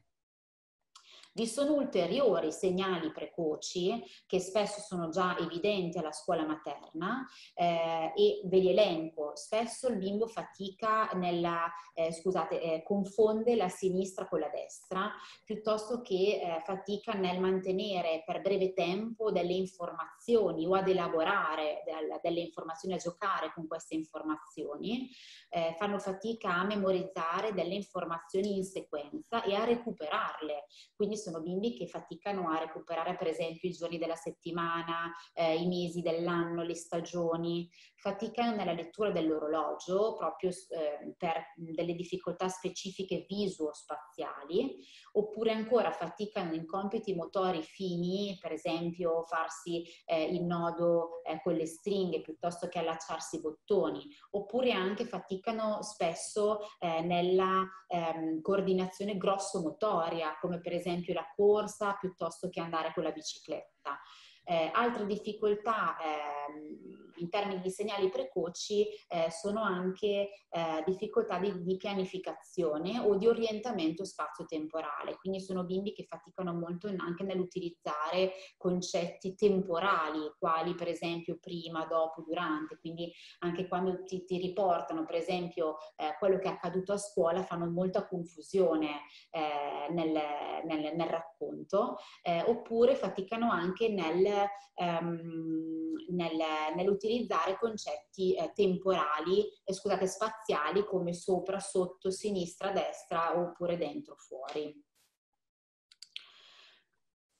Vi sono ulteriori segnali precoci che spesso sono già evidenti alla scuola materna eh, e ve li elenco. Spesso il bimbo fatica nella, eh, scusate, eh, confonde la sinistra con la destra, piuttosto che eh, fatica nel mantenere per breve tempo delle informazioni o ad elaborare del, delle informazioni, a giocare con queste informazioni. Eh, fanno fatica a memorizzare delle informazioni in sequenza e a recuperarle. Quindi sono bimbi che faticano a recuperare per esempio i giorni della settimana, eh, i mesi dell'anno, le stagioni, faticano nella lettura dell'orologio proprio eh, per delle difficoltà specifiche visuo-spaziali, oppure ancora faticano in compiti motori fini, per esempio farsi eh, il nodo eh, con le stringhe piuttosto che allacciarsi i bottoni, oppure anche faticano spesso eh, nella ehm, coordinazione grossomotoria, come per esempio la corsa piuttosto che andare con la bicicletta. Eh, altre difficoltà eh, in termini di segnali precoci eh, sono anche eh, difficoltà di, di pianificazione o di orientamento spazio-temporale, quindi sono bimbi che faticano molto anche nell'utilizzare concetti temporali, quali per esempio prima, dopo, durante, quindi anche quando ti, ti riportano per esempio eh, quello che è accaduto a scuola fanno molta confusione eh, nel, nel, nel racconto, eh, oppure faticano anche nel Ehm, nel, nell'utilizzare concetti eh, temporali, eh, scusate, spaziali come sopra, sotto, sinistra, destra oppure dentro, fuori.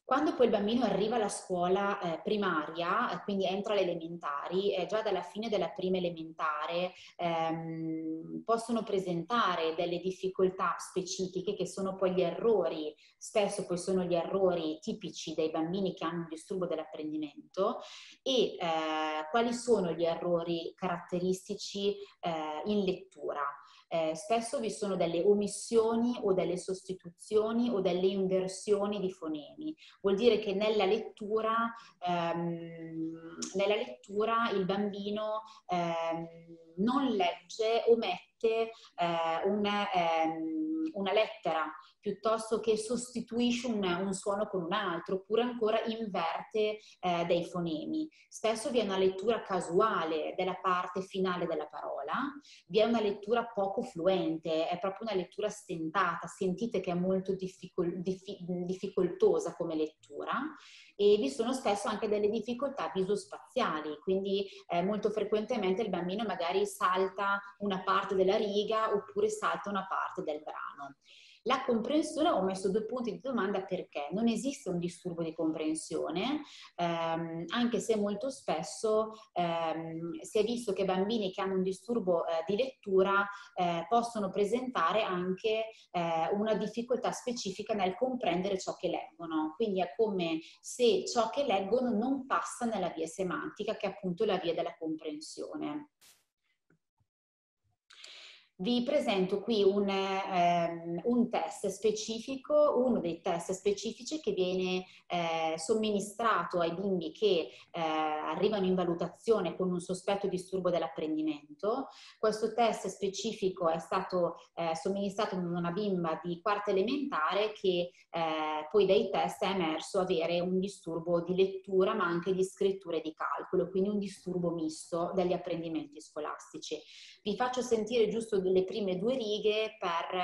Quando poi il bambino arriva alla scuola eh, primaria, eh, quindi entra alle elementari, eh, già dalla fine della prima elementare ehm, possono presentare delle difficoltà specifiche che sono poi gli errori, spesso poi sono gli errori tipici dei bambini che hanno un disturbo dell'apprendimento e eh, quali sono gli errori caratteristici eh, in lettura. Eh, spesso vi sono delle omissioni o delle sostituzioni o delle inversioni di fonemi. Vuol dire che nella lettura, ehm, nella lettura il bambino ehm, non legge, omette eh, una, ehm, una lettera, piuttosto che sostituisce un, un suono con un altro, oppure ancora inverte eh, dei fonemi. Spesso vi è una lettura casuale della parte finale della parola, vi è una lettura poco fluente, è proprio una lettura stentata, sentite che è molto difficol- dif- difficoltosa come lettura, e vi sono spesso anche delle difficoltà viso-spaziali, quindi eh, molto frequentemente il bambino magari salta una parte della riga oppure salta una parte del brano. La comprensione, ho messo due punti di domanda perché non esiste un disturbo di comprensione, ehm, anche se molto spesso ehm, si è visto che bambini che hanno un disturbo eh, di lettura eh, possono presentare anche eh, una difficoltà specifica nel comprendere ciò che leggono, quindi è come se ciò che leggono non passa nella via semantica, che è appunto la via della comprensione. vi presento qui un, ehm, un test specifico, uno dei test specifici che viene eh, somministrato ai bimbi che eh, arrivano in valutazione con un sospetto disturbo dell'apprendimento. Questo test specifico è stato eh, somministrato in una bimba di quarta elementare che eh, poi dai test è emerso avere un disturbo di lettura ma anche di scrittura e di calcolo, quindi un disturbo misto degli apprendimenti scolastici. Vi faccio sentire giusto le prime due righe per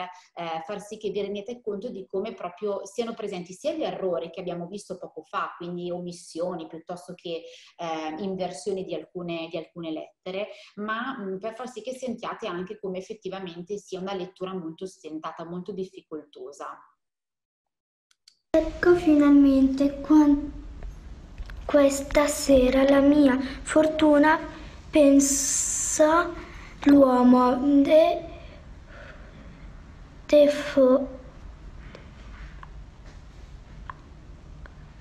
eh, far sì che vi rendete conto di come proprio siano presenti sia gli errori che abbiamo visto poco fa, quindi omissioni piuttosto che eh, inversioni di alcune, di alcune lettere, ma mh, per far sì che sentiate anche come effettivamente sia una lettura molto stentata, molto difficoltosa. Ecco finalmente questa sera la mia fortuna, pensa l'uomo, de, devo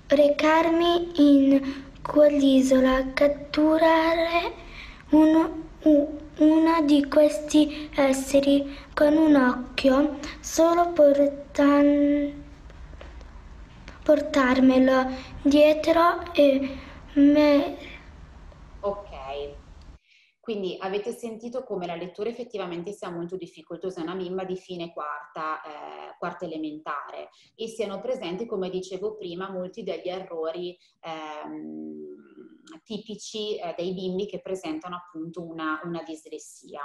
recarmi in quell'isola, catturare uno, una di questi esseri con un occhio, solo portan, portarmelo dietro e me... Ok. Quindi avete sentito come la lettura effettivamente sia molto difficoltosa, una bimba di fine quarta, eh, quarta elementare, e siano presenti, come dicevo prima, molti degli errori ehm, tipici eh, dei bimbi che presentano appunto una, una dislessia.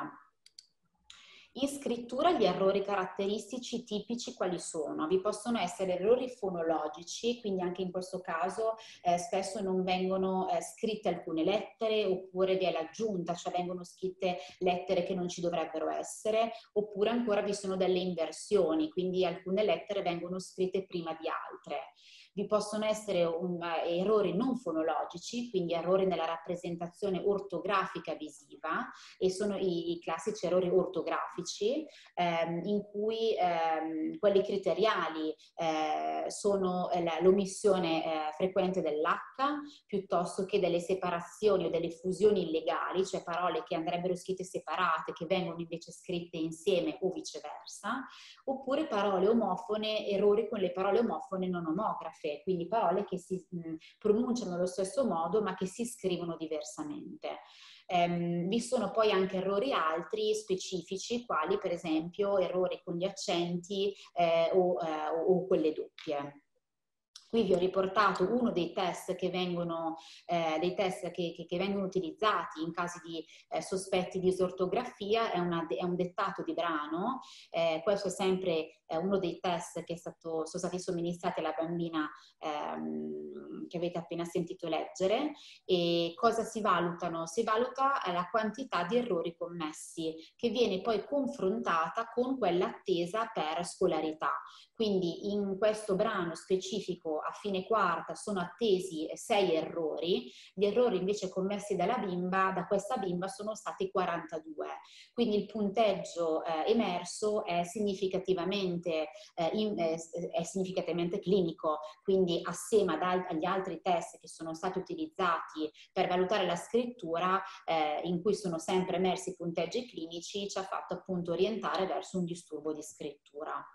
In scrittura gli errori caratteristici tipici quali sono? Vi possono essere errori fonologici, quindi anche in questo caso eh, spesso non vengono eh, scritte alcune lettere, oppure vi è l'aggiunta, cioè vengono scritte lettere che non ci dovrebbero essere, oppure ancora vi sono delle inversioni, quindi alcune lettere vengono scritte prima di altre. Vi possono essere un, eh, errori non fonologici, quindi errori nella rappresentazione ortografica visiva, e sono i, i classici errori ortografici, ehm, in cui ehm, quelli criteriali eh, sono l'omissione eh, frequente dell'H, piuttosto che delle separazioni o delle fusioni illegali, cioè parole che andrebbero scritte separate, che vengono invece scritte insieme o viceversa, oppure parole omofone, errori con le parole omofone non omografe, quindi parole che si mh, pronunciano allo stesso modo ma che si scrivono diversamente. Ehm, vi sono poi anche errori altri specifici, quali per esempio errori con gli accenti eh, o, eh, o quelle doppie. Qui vi ho riportato uno dei test che vengono, eh, dei test che, che, che vengono utilizzati in caso di eh, sospetti di disortografia, è, una, è un dettato di brano, eh, questo è sempre eh, uno dei test che è stato, sono stati somministrati alla bambina ehm, che avete appena sentito leggere. E cosa si valutano? Si valuta la quantità di errori commessi, che viene poi confrontata con quella attesa per scolarità. Quindi in questo brano specifico a fine quarta sono attesi sei errori, gli errori invece commessi dalla bimba, da questa bimba, sono stati quarantadue. Quindi il punteggio eh, emerso è significativamente, eh, in, eh, è significativamente clinico, quindi assieme ad, agli altri test che sono stati utilizzati per valutare la scrittura, eh, in cui sono sempre emersi punteggi clinici, ci ha fatto appunto orientare verso un disturbo di scrittura.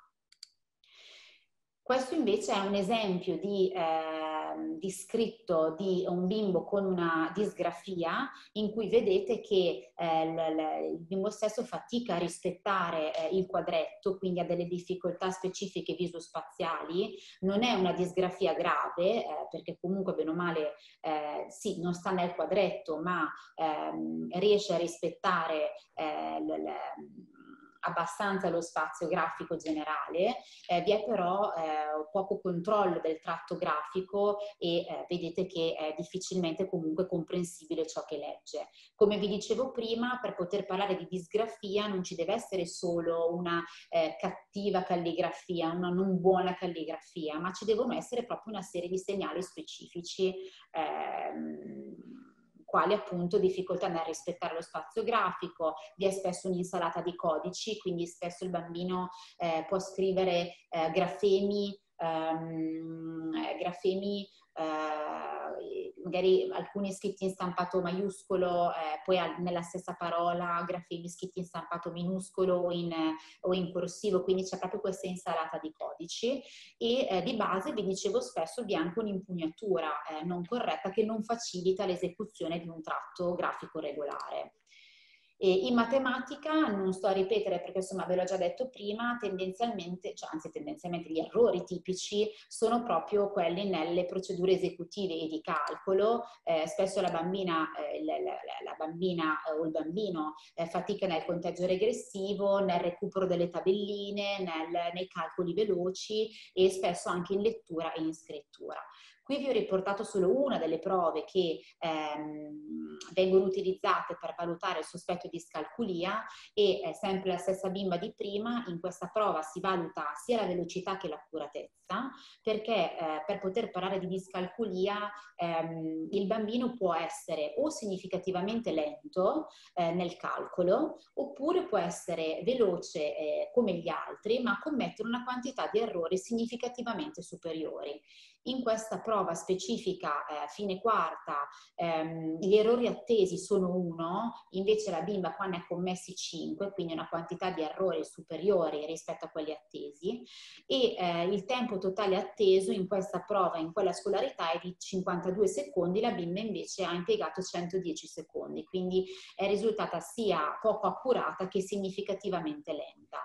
Questo invece è un esempio di, eh, di scritto di un bimbo con una disgrafia, in cui vedete che eh, l, l, il bimbo stesso fatica a rispettare eh, il quadretto, quindi ha delle difficoltà specifiche viso-spaziali. Non è una disgrafia grave, eh, perché comunque bene o male eh, sì, non sta nel quadretto, ma eh, riesce a rispettare eh, l, l, abbastanza lo spazio grafico generale. Eh, vi è però eh, poco controllo del tratto grafico e eh, vedete che è difficilmente comunque comprensibile ciò che legge. Come vi dicevo prima, per poter parlare di disgrafia non ci deve essere solo una eh, cattiva calligrafia, una non buona calligrafia, ma ci devono essere proprio una serie di segnali specifici, ehm, quali appunto difficoltà nel rispettare lo spazio grafico. Vi è spesso un'insalata di codici, quindi spesso il bambino eh, può scrivere eh, grafemi, ehm, grafemi eh, magari alcuni scritti in stampato maiuscolo, eh, poi al, nella stessa parola grafemi scritti in stampato minuscolo o in, o in corsivo, quindi c'è proprio questa insalata di codici e eh, di base, vi dicevo, spesso vi è anche un'impugnatura eh, non corretta che non facilita l'esecuzione di un tratto grafico regolare. E in matematica, non sto a ripetere perché insomma ve l'ho già detto prima, tendenzialmente, cioè anzi tendenzialmente gli errori tipici sono proprio quelli nelle procedure esecutive e di calcolo, eh, spesso la bambina, eh, la, la, la bambina eh, o il bambino eh, fatica nel conteggio regressivo, nel recupero delle tabelline, nel, nei calcoli veloci e spesso anche in lettura e in scrittura. Qui vi ho riportato solo una delle prove che ehm, vengono utilizzate per valutare il sospetto di discalculia e eh, sempre la stessa bimba di prima, in questa prova si valuta sia la velocità che l'accuratezza, perché eh, per poter parlare di discalculia ehm, il bambino può essere o significativamente lento eh, nel calcolo oppure può essere veloce eh, come gli altri ma commettere una quantità di errori significativamente superiori. In questa prova specifica, eh, fine quarta, ehm, gli errori attesi sono uno, invece la bimba qua ne ha commessi cinque, quindi una quantità di errori superiori rispetto a quelli attesi, e eh, il tempo totale atteso in questa prova, in quella scolarità, è di cinquantadue secondi, la bimba invece ha impiegato centodieci secondi, quindi è risultata sia poco accurata che significativamente lenta.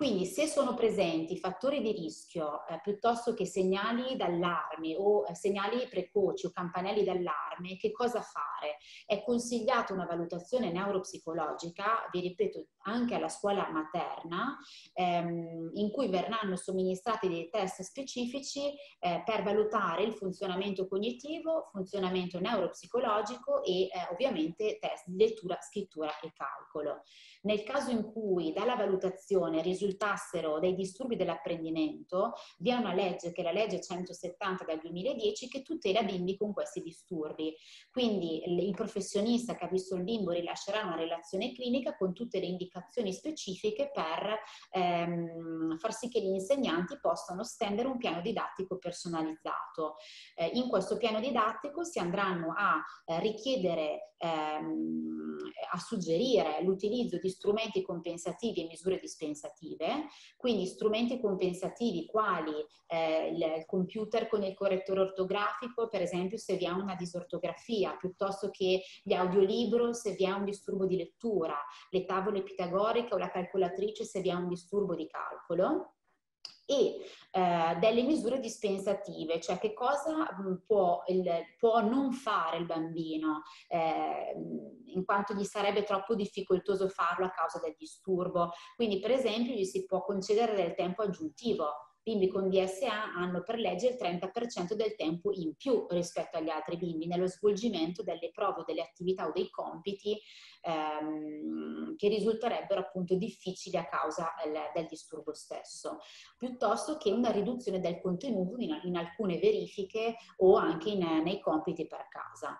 Quindi se sono presenti fattori di rischio eh, piuttosto che segnali d'allarme o eh, segnali precoci o campanelli d'allarme, che cosa fare? È consigliata una valutazione neuropsicologica, vi ripeto, anche alla scuola materna, ehm, in cui verranno somministrati dei test specifici eh, per valutare il funzionamento cognitivo, funzionamento neuropsicologico e eh, ovviamente test di lettura, scrittura e calcolo. Nel caso in cui dalla valutazione risulta risultassero dei disturbi dell'apprendimento, vi è una legge che è la legge centosettanta del duemiladieci che tutela bimbi con questi disturbi. Quindi il professionista che ha visto il bimbo rilascerà una relazione clinica con tutte le indicazioni specifiche per ehm, far sì che gli insegnanti possano stendere un piano didattico personalizzato. Eh, in questo piano didattico si andranno a eh, richiedere, ehm, a suggerire l'utilizzo di strumenti compensativi e misure dispensative. Quindi strumenti compensativi quali eh, il computer con il correttore ortografico, per esempio se vi è una disortografia, piuttosto che l'audiolibro se vi è un disturbo di lettura, le tavole pitagoriche o la calcolatrice se vi è un disturbo di calcolo, e eh, delle misure dispensative, cioè che cosa può, il, può non fare il bambino eh, in quanto gli sarebbe troppo difficoltoso farlo a causa del disturbo. Quindi per esempio gli si può concedere del tempo aggiuntivo. Bimbi con D S A hanno per legge il trenta per cento del tempo in più rispetto agli altri bimbi nello svolgimento delle prove, delle attività o dei compiti ehm, che risulterebbero appunto difficili a causa el, del disturbo stesso, piuttosto che una riduzione del contenuto in, in alcune verifiche o anche in, nei compiti per casa.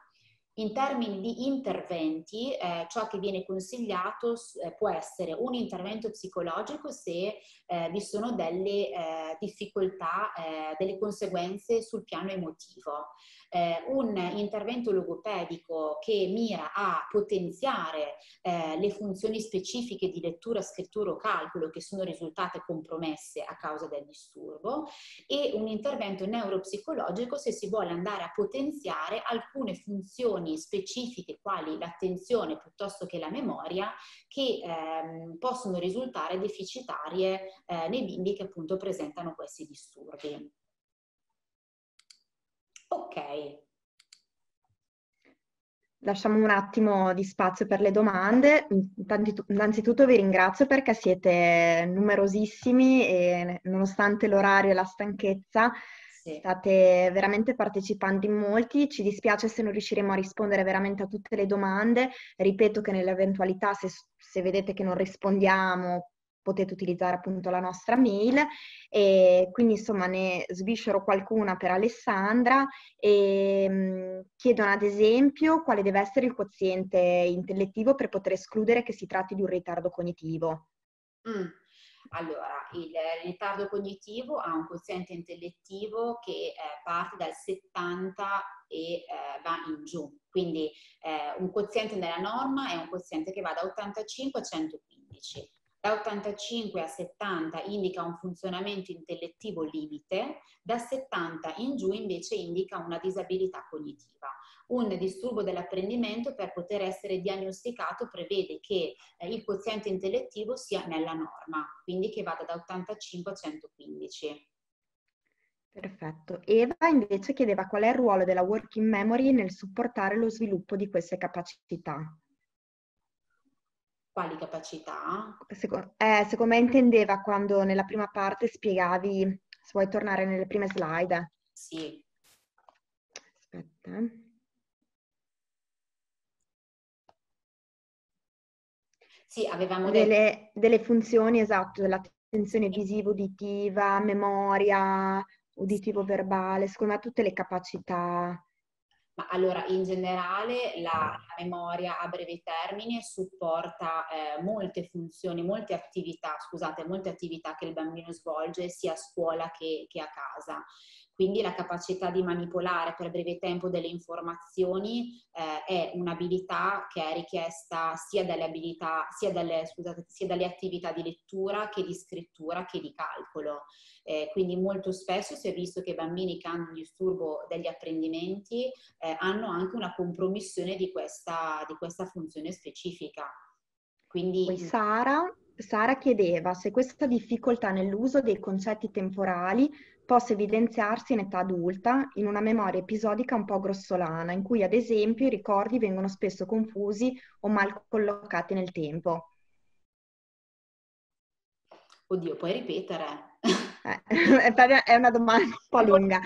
In termini di interventi, eh, ciò che viene consigliato eh, può essere un intervento psicologico se eh, vi sono delle eh, difficoltà, eh, delle conseguenze sul piano emotivo, eh, un intervento logopedico che mira a potenziare eh, le funzioni specifiche di lettura, scrittura o calcolo che sono risultate compromesse a causa del disturbo, e un intervento neuropsicologico se si vuole andare a potenziare alcune funzioni specifiche quali l'attenzione piuttosto che la memoria che ehm, possono risultare deficitarie eh, nei bimbi che appunto presentano questi disturbi. Ok. Lasciamo un attimo di spazio per le domande. Innanzitutto vi ringrazio perché siete numerosissimi e nonostante l'orario e la stanchezza state veramente partecipando in molti. Ci dispiace se non riusciremo a rispondere veramente a tutte le domande. Ripeto che nell'eventualità, se, se vedete che non rispondiamo, potete utilizzare appunto la nostra mail. E quindi insomma ne sviscero qualcuna per Alessandra e mh, chiedono ad esempio quale deve essere il quoziente intellettivo per poter escludere che si tratti di un ritardo cognitivo. Mm. Allora, il ritardo cognitivo ha un quoziente intellettivo che eh, parte dal settanta e eh, va in giù, quindi eh, un quoziente nella norma è un quoziente che va da ottantacinque a centoquindici. Da ottantacinque a settanta indica un funzionamento intellettivo limite, da settanta in giù invece indica una disabilità cognitiva. Un disturbo dell'apprendimento, per poter essere diagnosticato, prevede che il quoziente intellettivo sia nella norma, quindi che vada da ottantacinque a centoquindici. Perfetto. Eva invece chiedeva qual è il ruolo della working memory nel supportare lo sviluppo di queste capacità. Quali capacità? Secondo, eh, secondo me intendeva quando nella prima parte spiegavi, se vuoi tornare nelle prime slide. Sì. Aspetta. Sì, avevamo delle, delle funzioni, esatto, dell'attenzione visivo-uditiva, memoria, uditivo-verbale, secondo me tutte le capacità. Allora, in generale la, la memoria a breve termine supporta eh, molte funzioni, molte attività, scusate, molte attività che il bambino svolge sia a scuola che, che a casa. Quindi la capacità di manipolare per breve tempo delle informazioni eh, è un'abilità che è richiesta sia dalle abilità, sia dalle, scusate, sia dalle attività di lettura che di scrittura che di calcolo. Eh, quindi molto spesso si è visto che i bambini che hanno un disturbo degli apprendimenti eh, hanno anche una compromissione di questa, di questa funzione specifica. Quindi... Poi Sara, Sara chiedeva se questa difficoltà nell'uso dei concetti temporali possa evidenziarsi in età adulta in una memoria episodica un po' grossolana, in cui ad esempio i ricordi vengono spesso confusi o mal collocati nel tempo. Oddio, puoi ripetere? Eh, è una domanda un po' lunga.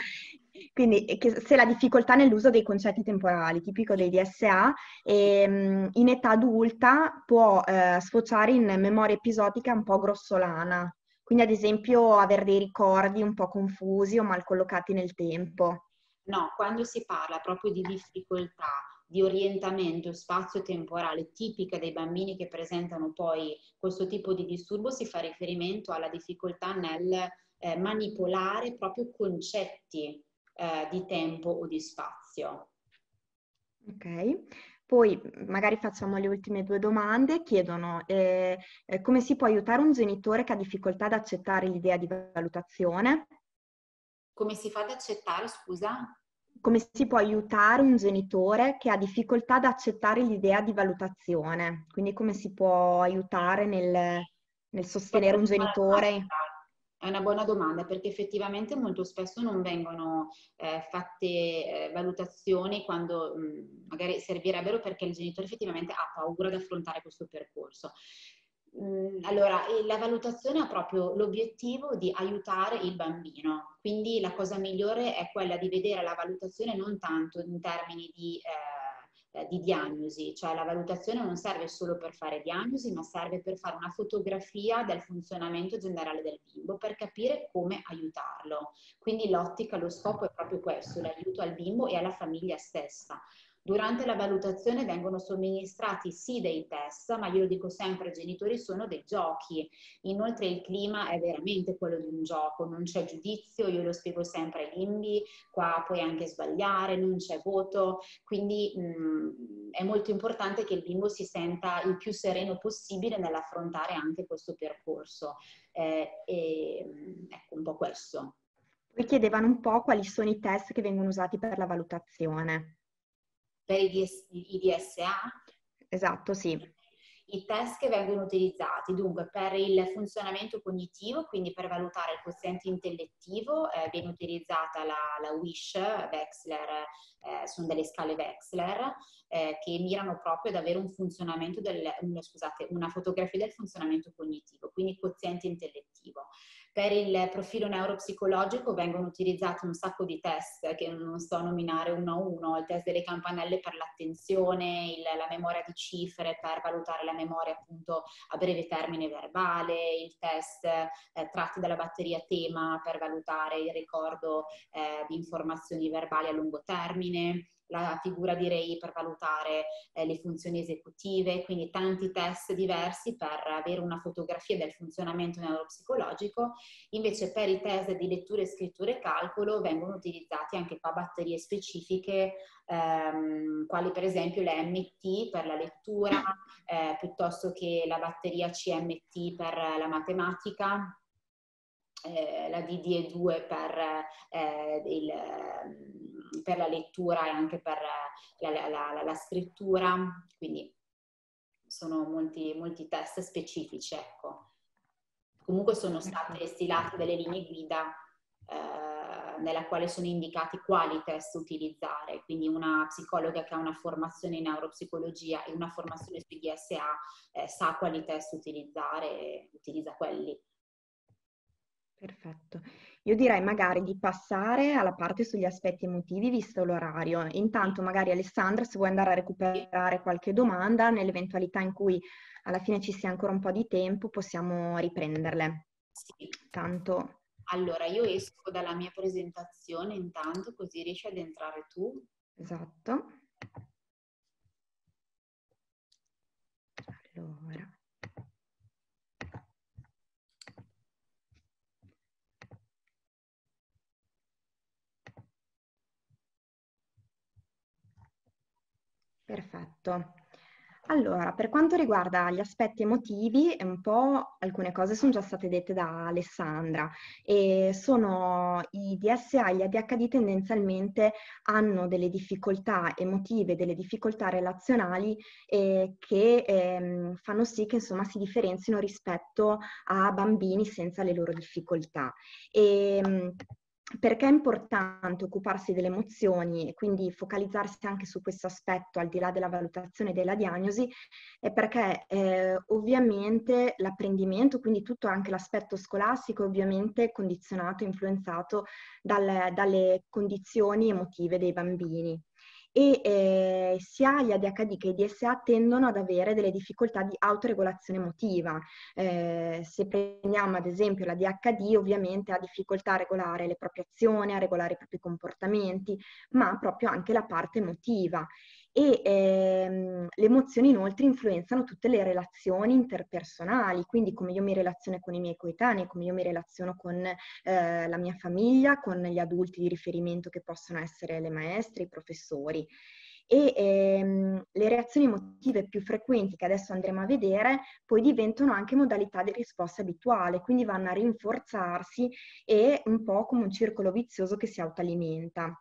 Quindi se la difficoltà nell'uso dei concetti temporali, tipico dei D S A, ehm, in età adulta può eh, sfociare in memoria episodica un po' grossolana. Quindi ad esempio avere dei ricordi un po' confusi o mal collocati nel tempo. No, quando si parla proprio di difficoltà di orientamento spazio-temporale tipica dei bambini che presentano poi questo tipo di disturbo, si fa riferimento alla difficoltà nel eh, manipolare proprio concetti eh, di tempo o di spazio. Ok. Poi magari facciamo le ultime due domande. Chiedono eh, come si può aiutare un genitore che ha difficoltà ad accettare l'idea di valutazione? Come si fa ad accettare, scusa? Come si può aiutare un genitore che ha difficoltà ad accettare l'idea di valutazione? Quindi come si può aiutare nel, nel sostenere un genitore? È una buona domanda, perché effettivamente molto spesso non vengono eh, fatte eh, valutazioni quando mh, magari servirebbero, perché il genitore effettivamente ha paura di affrontare questo percorso. Mh, allora, la valutazione ha proprio l'obiettivo di aiutare il bambino, quindi la cosa migliore è quella di vedere la valutazione non tanto in termini di... Eh, di diagnosi, cioè la valutazione non serve solo per fare diagnosi, ma serve per fare una fotografia del funzionamento generale del bimbo, per capire come aiutarlo. Quindi l'ottica, lo scopo è proprio questo, l'aiuto al bimbo e alla famiglia stessa. Durante la valutazione vengono somministrati sì dei test, ma io lo dico sempre ai genitori, sono dei giochi. Inoltre il clima è veramente quello di un gioco, non c'è giudizio, io lo spiego sempre ai bimbi, qua puoi anche sbagliare, non c'è voto, quindi mh, è molto importante che il bimbo si senta il più sereno possibile nell'affrontare anche questo percorso. Eh, e, ecco, un po' questo. Poi chiedevano un po' quali sono i test che vengono usati per la valutazione. Per i D S A? Esatto, sì. I test che vengono utilizzati, dunque, per il funzionamento cognitivo, quindi per valutare il quoziente intellettivo, eh, viene utilizzata la, la WISC, Wexler, eh, sono delle scale Wexler, eh, che mirano proprio ad avere un funzionamento del, un, scusate, una fotografia del funzionamento cognitivo, quindi quoziente intellettivo. Per il profilo neuropsicologico vengono utilizzati un sacco di test, che non so nominare uno a uno, il test delle campanelle per l'attenzione, la memoria di cifre per valutare la memoria appunto a breve termine verbale, il test eh, tratti dalla batteria tema per valutare il ricordo eh, di informazioni verbali a lungo termine, la figura di Ray per valutare eh, le funzioni esecutive, quindi tanti test diversi per avere una fotografia del funzionamento neuropsicologico. Invece per i test di lettura, scrittura e calcolo vengono utilizzati anche qua batterie specifiche, ehm, quali per esempio la M T per la lettura, eh, piuttosto che la batteria C M T per la matematica, Eh, la D D E due per, eh, il, per la lettura e anche per la, la, la, la scrittura, quindi sono molti, molti test specifici, ecco. Comunque sono state stilate delle linee guida eh, nella quale sono indicati quali test utilizzare, quindi una psicologa che ha una formazione in neuropsicologia e una formazione sui D S A eh, sa quali test utilizzare e utilizza quelli. Perfetto. Io direi magari di passare alla parte sugli aspetti emotivi, visto l'orario. Intanto magari Alessandra, se vuoi andare a recuperare qualche domanda, nell'eventualità in cui alla fine ci sia ancora un po' di tempo, possiamo riprenderle. Sì. Tanto... Allora, io esco dalla mia presentazione intanto, così riesci ad entrare tu. Esatto. Allora... Perfetto. Allora, per quanto riguarda gli aspetti emotivi, un po' alcune cose sono già state dette da Alessandra, e sono i D S A e gli A D H D tendenzialmente hanno delle difficoltà emotive, delle difficoltà relazionali eh, che ehm, fanno sì che insomma si differenzino rispetto a bambini senza le loro difficoltà. E, perché è importante occuparsi delle emozioni e quindi focalizzarsi anche su questo aspetto al di là della valutazione e della diagnosi? È perché eh, ovviamente l'apprendimento, quindi tutto anche l'aspetto scolastico, è ovviamente condizionato, influenzato dal, dalle condizioni emotive dei bambini. E eh, sia gli A D H D che i D S A tendono ad avere delle difficoltà di autoregolazione emotiva. Eh, se prendiamo ad esempio l'A D H D, ovviamente ha difficoltà a regolare le proprie azioni, a regolare i propri comportamenti, ma proprio anche la parte emotiva. E ehm, le emozioni inoltre influenzano tutte le relazioni interpersonali, quindi come io mi relaziono con i miei coetanei, come io mi relaziono con eh, la mia famiglia, con gli adulti di riferimento che possono essere le maestre, i professori. E ehm, le reazioni emotive più frequenti, che adesso andremo a vedere, poi diventano anche modalità di risposta abituale, quindi vanno a rinforzarsi e un po' come un circolo vizioso che si autoalimenta.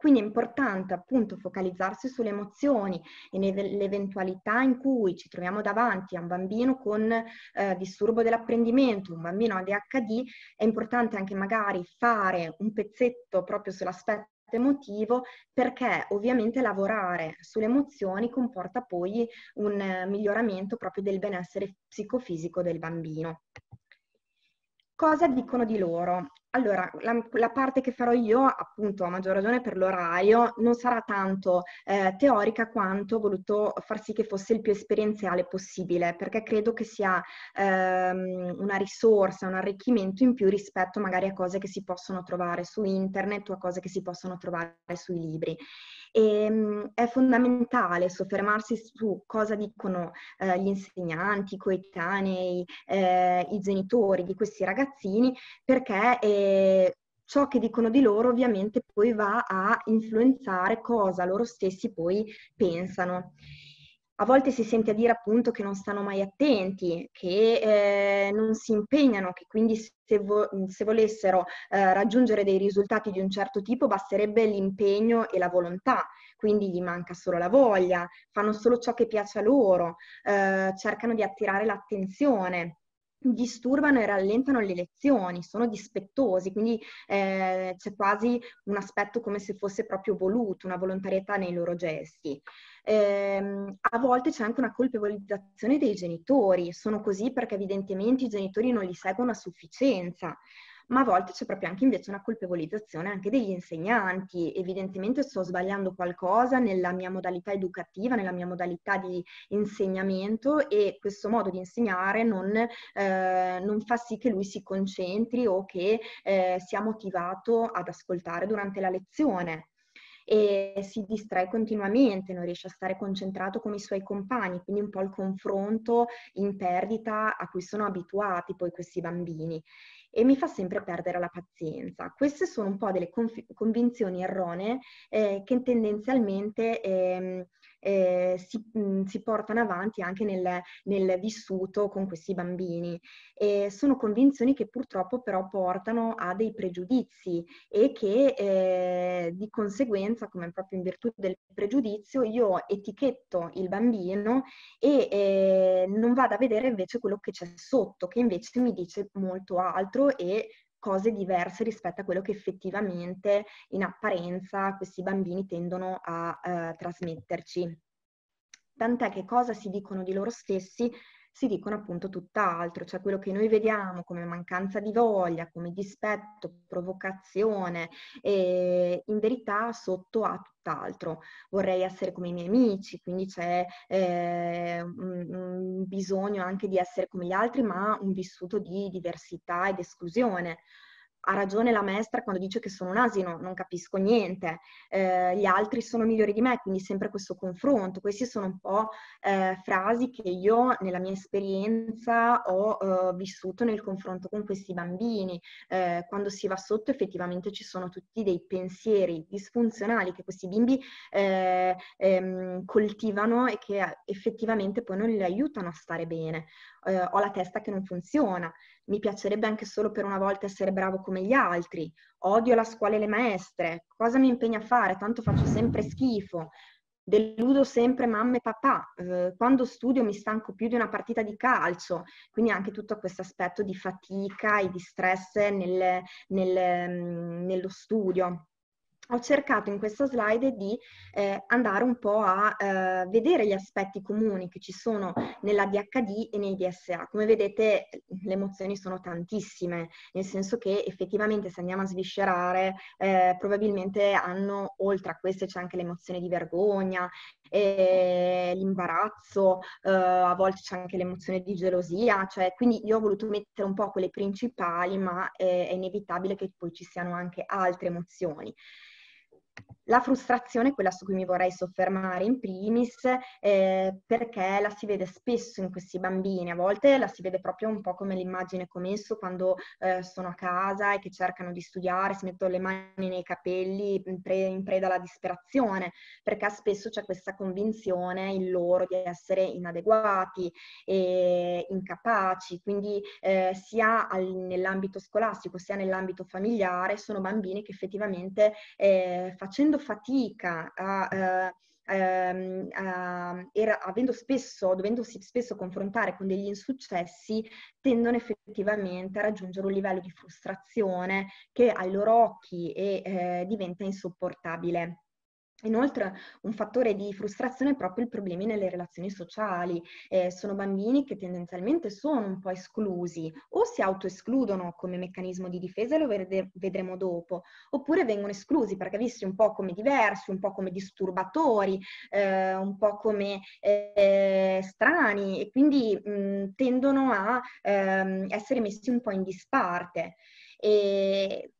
Quindi è importante appunto focalizzarsi sulle emozioni e nell'eventualità in cui ci troviamo davanti a un bambino con eh, disturbo dell'apprendimento, un bambino A D H D, è importante anche magari fare un pezzetto proprio sull'aspetto emotivo, perché ovviamente lavorare sulle emozioni comporta poi un eh, miglioramento proprio del benessere psicofisico del bambino. Cosa dicono di loro? Allora, la, la parte che farò io, appunto, a maggior ragione per l'orario, non sarà tanto eh, teorica quanto ho voluto far sì che fosse il più esperienziale possibile, perché credo che sia ehm, una risorsa, un arricchimento in più rispetto magari a cose che si possono trovare su internet o a cose che si possono trovare sui libri. E, è fondamentale soffermarsi su cosa dicono eh, gli insegnanti, i coetanei, eh, i genitori di questi ragazzini, perché eh, ciò che dicono di loro ovviamente poi va a influenzare cosa loro stessi poi pensano. A volte si sente a dire appunto che non stanno mai attenti, che eh, non si impegnano, che quindi se, vo se volessero eh, raggiungere dei risultati di un certo tipo basterebbe l'impegno e la volontà, quindi gli manca solo la voglia, fanno solo ciò che piace a loro, eh, cercano di attirare l'attenzione, disturbano e rallentano le lezioni, sono dispettosi, quindi eh, c'è quasi un aspetto come se fosse proprio voluto, una volontarietà nei loro gesti. Eh, a volte c'è anche una colpevolizzazione dei genitori, sono così perché evidentemente i genitori non li seguono a sufficienza, ma a volte c'è proprio anche invece una colpevolizzazione anche degli insegnanti, evidentemente sto sbagliando qualcosa nella mia modalità educativa, nella mia modalità di insegnamento, e questo modo di insegnare non, eh, non fa sì che lui si concentri o che eh, sia motivato ad ascoltare durante la lezione. e si distrae continuamente, non riesce a stare concentrato come i suoi compagni, quindi un po' il confronto in perdita a cui sono abituati poi questi bambini. E mi fa sempre perdere la pazienza. Queste sono un po' delle convinzioni erronee eh, che tendenzialmente eh, eh, si, mh, si portano avanti anche nel, nel vissuto con questi bambini. E sono convinzioni che purtroppo però portano a dei pregiudizi e che eh, di conseguenza, come proprio in virtù del pregiudizio, io etichetto il bambino e eh, non vado a vedere invece quello che c'è sotto, che invece mi dice molto altro e cose diverse rispetto a quello che effettivamente in apparenza questi bambini tendono a eh, trasmetterci. Tant'è che cosa si dicono di loro stessi? Si dicono appunto tutt'altro, cioè quello che noi vediamo come mancanza di voglia, come dispetto, provocazione, eh, in verità sotto a tutt'altro. Vorrei essere come i miei amici, quindi c'è eh, un, un bisogno anche di essere come gli altri, ma un vissuto di diversità ed esclusione. Ha ragione la maestra quando dice che sono un asino, non capisco niente, eh, gli altri sono migliori di me, quindi sempre questo confronto. Queste sono un po' eh, frasi che io nella mia esperienza ho eh, vissuto nel confronto con questi bambini. Eh, quando si va sotto effettivamente ci sono tutti dei pensieri disfunzionali che questi bimbi eh, ehm, coltivano e che effettivamente poi non li aiutano a stare bene. Eh, ho la testa che non funziona, mi piacerebbe anche solo per una volta essere bravo come gli altri, odio la scuola e le maestre, cosa mi impegno a fare, tanto faccio sempre schifo, deludo sempre mamma e papà, eh, quando studio mi stanco più di una partita di calcio, quindi anche tutto questo aspetto di fatica e di stress nel, nel, mh, nello studio. Ho cercato in questa slide di eh, andare un po' a eh, vedere gli aspetti comuni che ci sono nell'A D H D e nei D S A. Come vedete le emozioni sono tantissime, nel senso che effettivamente se andiamo a sviscerare eh, probabilmente hanno, oltre a queste c'è anche l'emozione di vergogna, eh, l'imbarazzo, eh, a volte c'è anche l'emozione di gelosia, cioè quindi io ho voluto mettere un po' quelle principali, ma eh, è inevitabile che poi ci siano anche altre emozioni. La frustrazione è quella su cui mi vorrei soffermare in primis, eh, perché la si vede spesso in questi bambini, a volte la si vede proprio un po' come l'immagine che ho messo quando eh, sono a casa e che cercano di studiare, si mettono le mani nei capelli in, pre in preda alla disperazione, perché spesso c'è questa convinzione in loro di essere inadeguati e incapaci, quindi eh, sia nell'ambito scolastico sia nell'ambito familiare sono bambini che effettivamente eh, facendo fatica a, uh, um, a era, avendo spesso, dovendosi spesso confrontare con degli insuccessi, tendono effettivamente a raggiungere un livello di frustrazione che ai loro occhi è, eh, diventa insopportabile. Inoltre un fattore di frustrazione è proprio i problemi nelle relazioni sociali, eh, sono bambini che tendenzialmente sono un po' esclusi o si autoescludono come meccanismo di difesa, lo vede- vedremo dopo, oppure vengono esclusi perché visti un po' come diversi, un po' come disturbatori, eh, un po' come eh, strani e quindi mh, tendono a ehm, essere messi un po' in disparte. E...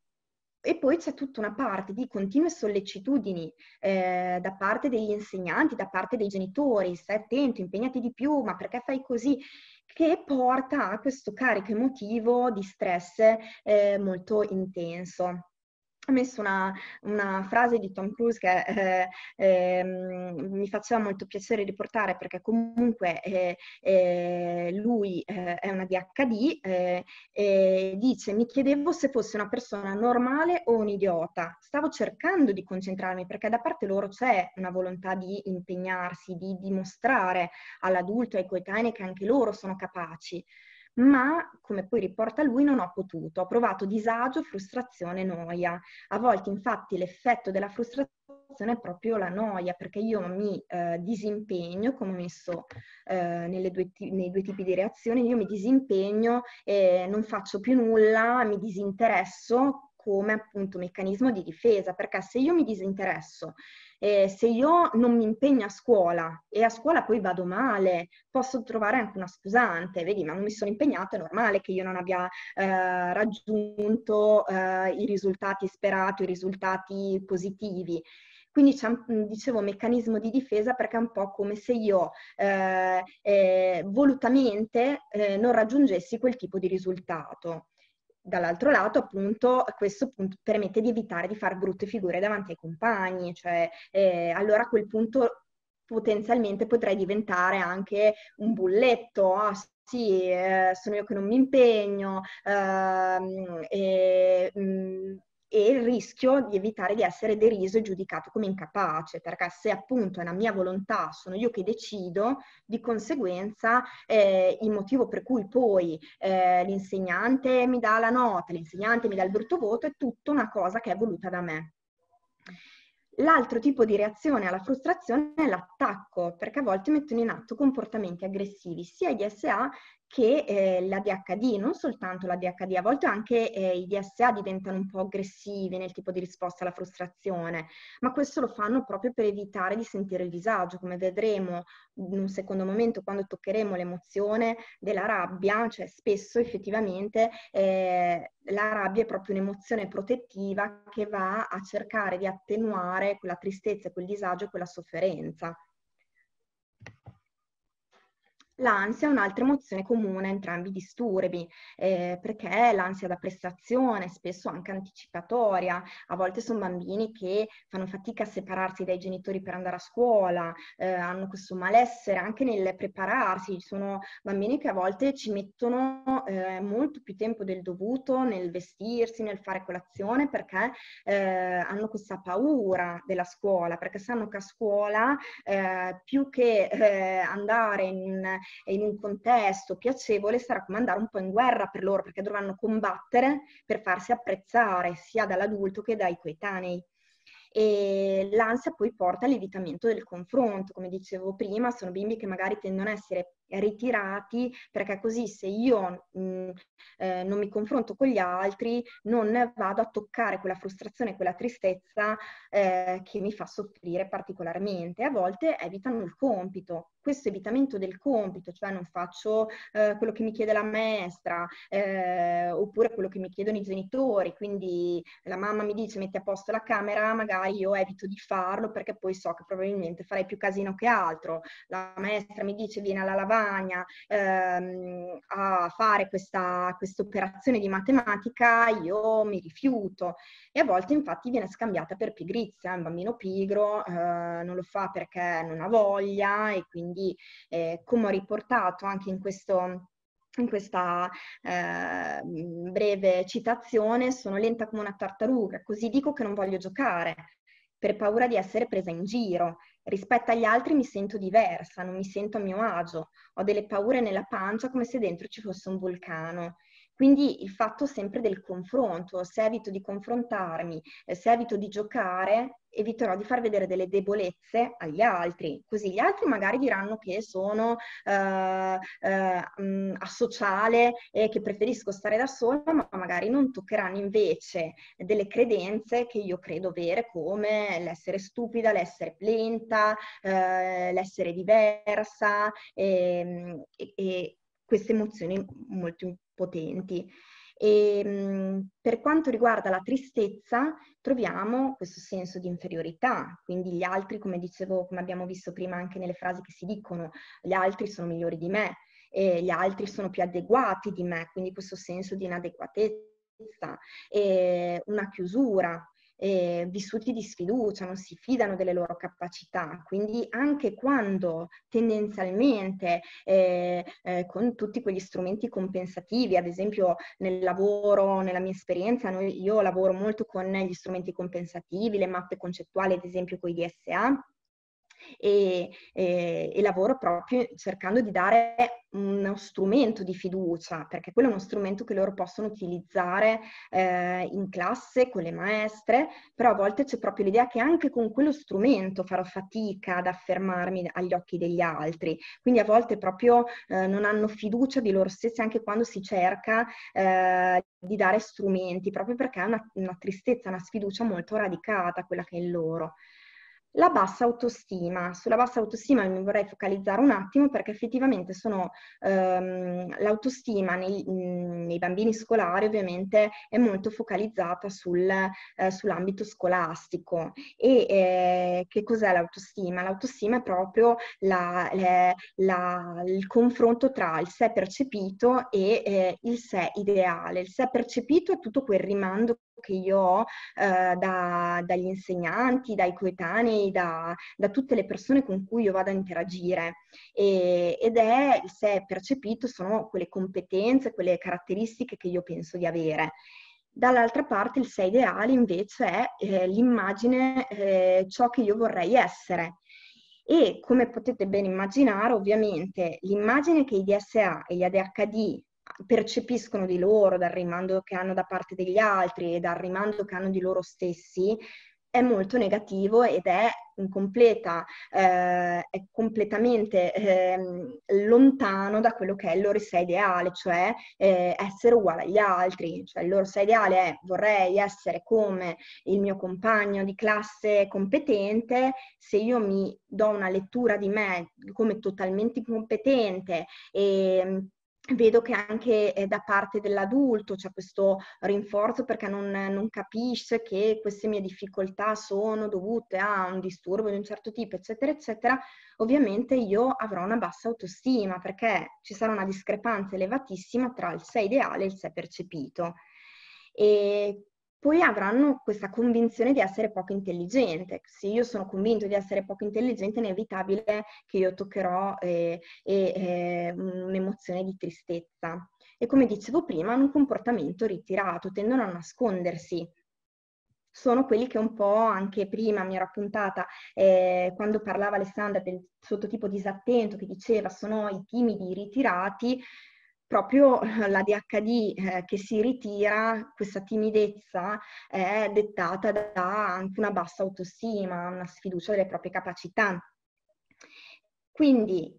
E poi c'è tutta una parte di continue sollecitudini eh, da parte degli insegnanti, da parte dei genitori, stai attento, impegnati di più, ma perché fai così? Che porta a questo carico emotivo di stress eh, molto intenso. Ho messo una, una frase di Tom Cruise che eh, eh, mi faceva molto piacere riportare perché comunque eh, eh, lui eh, è un A D H D eh, e dice: mi chiedevo se fosse una persona normale o un idiota, stavo cercando di concentrarmi perché da parte loro c'è una volontà di impegnarsi, di dimostrare all'adulto e ai coetanei che anche loro sono capaci. Ma, come poi riporta lui, non ho potuto, ho provato disagio, frustrazione, noia. A volte infatti l'effetto della frustrazione è proprio la noia, perché io mi eh, disimpegno, come ho messo eh, nelle due, nei due tipi di reazioni, io mi disimpegno, eh, non faccio più nulla, mi disinteresso come appunto meccanismo di difesa, perché se io mi disinteresso, Eh, se io non mi impegno a scuola e a scuola poi vado male, posso trovare anche una scusante, vedi, ma non mi sono impegnato, è normale che io non abbia eh, raggiunto eh, i risultati sperati, i risultati positivi. Quindi c'è, dicevo, meccanismo di difesa, perché è un po' come se io eh, eh, volutamente eh, non raggiungessi quel tipo di risultato. Dall'altro lato, appunto, questo punto permette di evitare di fare brutte figure davanti ai compagni, cioè eh, allora a quel punto potenzialmente potrei diventare anche un bulletto. Ah, sì, eh, sono io che non mi impegno, ehm, eh, mh, e il rischio di evitare di essere deriso e giudicato come incapace, perché se appunto è una mia volontà, sono io che decido, di conseguenza eh, il motivo per cui poi eh, l'insegnante mi dà la nota, l'insegnante mi dà il brutto voto, è tutta una cosa che è voluta da me. L'altro tipo di reazione alla frustrazione è l'attacco, perché a volte mettono in atto comportamenti aggressivi, sia i D S A che eh, l'A D H D, non soltanto l'A D H D, a volte anche eh, i D S A diventano un po' aggressivi nel tipo di risposta alla frustrazione, ma questo lo fanno proprio per evitare di sentire il disagio, come vedremo in un secondo momento quando toccheremo l'emozione della rabbia, cioè spesso effettivamente eh, la rabbia è proprio un'emozione protettiva che va a cercare di attenuare quella tristezza, quel disagio e quella sofferenza. L'ansia è un'altra emozione comune a entrambi i disturbi, eh, perché l'ansia da prestazione, spesso anche anticipatoria, a volte sono bambini che fanno fatica a separarsi dai genitori per andare a scuola, eh, hanno questo malessere anche nel prepararsi, sono bambini che a volte ci mettono eh, molto più tempo del dovuto nel vestirsi, nel fare colazione, perché eh, hanno questa paura della scuola, perché sanno che a scuola eh, più che eh, andare in in un contesto piacevole sarà come andare un po' in guerra per loro, perché dovranno combattere per farsi apprezzare sia dall'adulto che dai coetanei. E l'ansia poi porta all'evitamento del confronto, come dicevo prima, sono bimbi che magari tendono a essere ritirati, perché così se io mh, eh, non mi confronto con gli altri non vado a toccare quella frustrazione, quella tristezza eh, che mi fa soffrire particolarmente. A volte evitano il compito, questo evitamento del compito, cioè non faccio eh, quello che mi chiede la maestra eh, oppure quello che mi chiedono i genitori, quindi la mamma mi dice metti a posto la camera, magari io evito di farlo perché poi so che probabilmente farei più casino che altro, la maestra mi dice vieni alla lavagna a fare questa operazione di matematica, io mi rifiuto, e a volte infatti viene scambiata per pigrizia, un bambino pigro eh, non lo fa perché non ha voglia, e quindi eh, come ho riportato anche in questo... in questa eh, breve citazione, sono lenta come una tartaruga, così dico che non voglio giocare per paura di essere presa in giro. Rispetto agli altri mi sento diversa, non mi sento a mio agio, ho delle paure nella pancia come se dentro ci fosse un vulcano. Quindi il fatto sempre del confronto, se evito di confrontarmi, se evito di giocare, eviterò di far vedere delle debolezze agli altri. Così gli altri magari diranno che sono eh, eh, asociale e che preferisco stare da sola, ma magari non toccheranno invece delle credenze che io credo vere, come l'essere stupida, l'essere lenta, eh, l'essere diversa, e, e, e queste emozioni molto importanti. Potenti. E, mh, per quanto riguarda la tristezza, troviamo questo senso di inferiorità, quindi gli altri, come dicevo, come abbiamo visto prima anche nelle frasi che si dicono, gli altri sono migliori di me, e gli altri sono più adeguati di me, quindi questo senso di inadeguatezza, e una chiusura. Eh, vissuti di sfiducia, non si fidano delle loro capacità, quindi anche quando tendenzialmente eh, eh, con tutti quegli strumenti compensativi, ad esempio nel lavoro, nella mia esperienza, noi, io lavoro molto con gli strumenti compensativi, le mappe concettuali, ad esempio con i D S A, E, e, e lavoro proprio cercando di dare uno strumento di fiducia, perché quello è uno strumento che loro possono utilizzare eh, in classe con le maestre, però a volte c'è proprio l'idea che anche con quello strumento farò fatica ad affermarmi agli occhi degli altri, quindi a volte proprio eh, non hanno fiducia di loro stessi anche quando si cerca eh, di dare strumenti, proprio perché è una, una tristezza, una sfiducia molto radicata quella che è in loro. La bassa autostima. Sulla bassa autostima mi vorrei focalizzare un attimo, perché effettivamente sono ehm, l'autostima nei, nei bambini scolari ovviamente è molto focalizzata sul, eh, sull'ambito scolastico. E eh, che cos'è l'autostima? L'autostima è proprio la, le, la, il confronto tra il sé percepito e eh, il sé ideale. Il sé percepito è tutto quel rimando che io ho eh, da, dagli insegnanti, dai coetanei, da, da tutte le persone con cui io vado a interagire. E, ed è, se è percepito, sono quelle competenze, quelle caratteristiche che io penso di avere. Dall'altra parte il sé ideale invece è eh, l'immagine, eh, ciò che io vorrei essere. E come potete ben immaginare, ovviamente, l'immagine che i D S A e gli A D H D percepiscono di loro, dal rimando che hanno da parte degli altri e dal rimando che hanno di loro stessi, è molto negativo ed è in completa, eh, è completamente eh, lontano da quello che è il loro sé ideale, cioè eh, essere uguale agli altri. Cioè, il loro sé ideale è: vorrei essere come il mio compagno di classe competente. Se io mi do una lettura di me come totalmente incompetente e vedo che anche eh, da parte dell'adulto c'è questo rinforzo perché non, non capisce che queste mie difficoltà sono dovute a un disturbo di un certo tipo, eccetera, eccetera, ovviamente io avrò una bassa autostima, perché ci sarà una discrepanza elevatissima tra il sé ideale e il sé percepito. E poi avranno questa convinzione di essere poco intelligente. Se io sono convinto di essere poco intelligente, è inevitabile che io toccherò eh, eh, un'emozione di tristezza. E come dicevo prima, hanno un comportamento ritirato, tendono a nascondersi. Sono quelli che un po' anche prima mi era puntata, eh, quando parlava Alessandra del sottotipo disattento, che diceva sono i timidi, i ritirati. Proprio l'A D H D eh, che si ritira, questa timidezza è dettata da anche una bassa autostima, una sfiducia delle proprie capacità. Quindi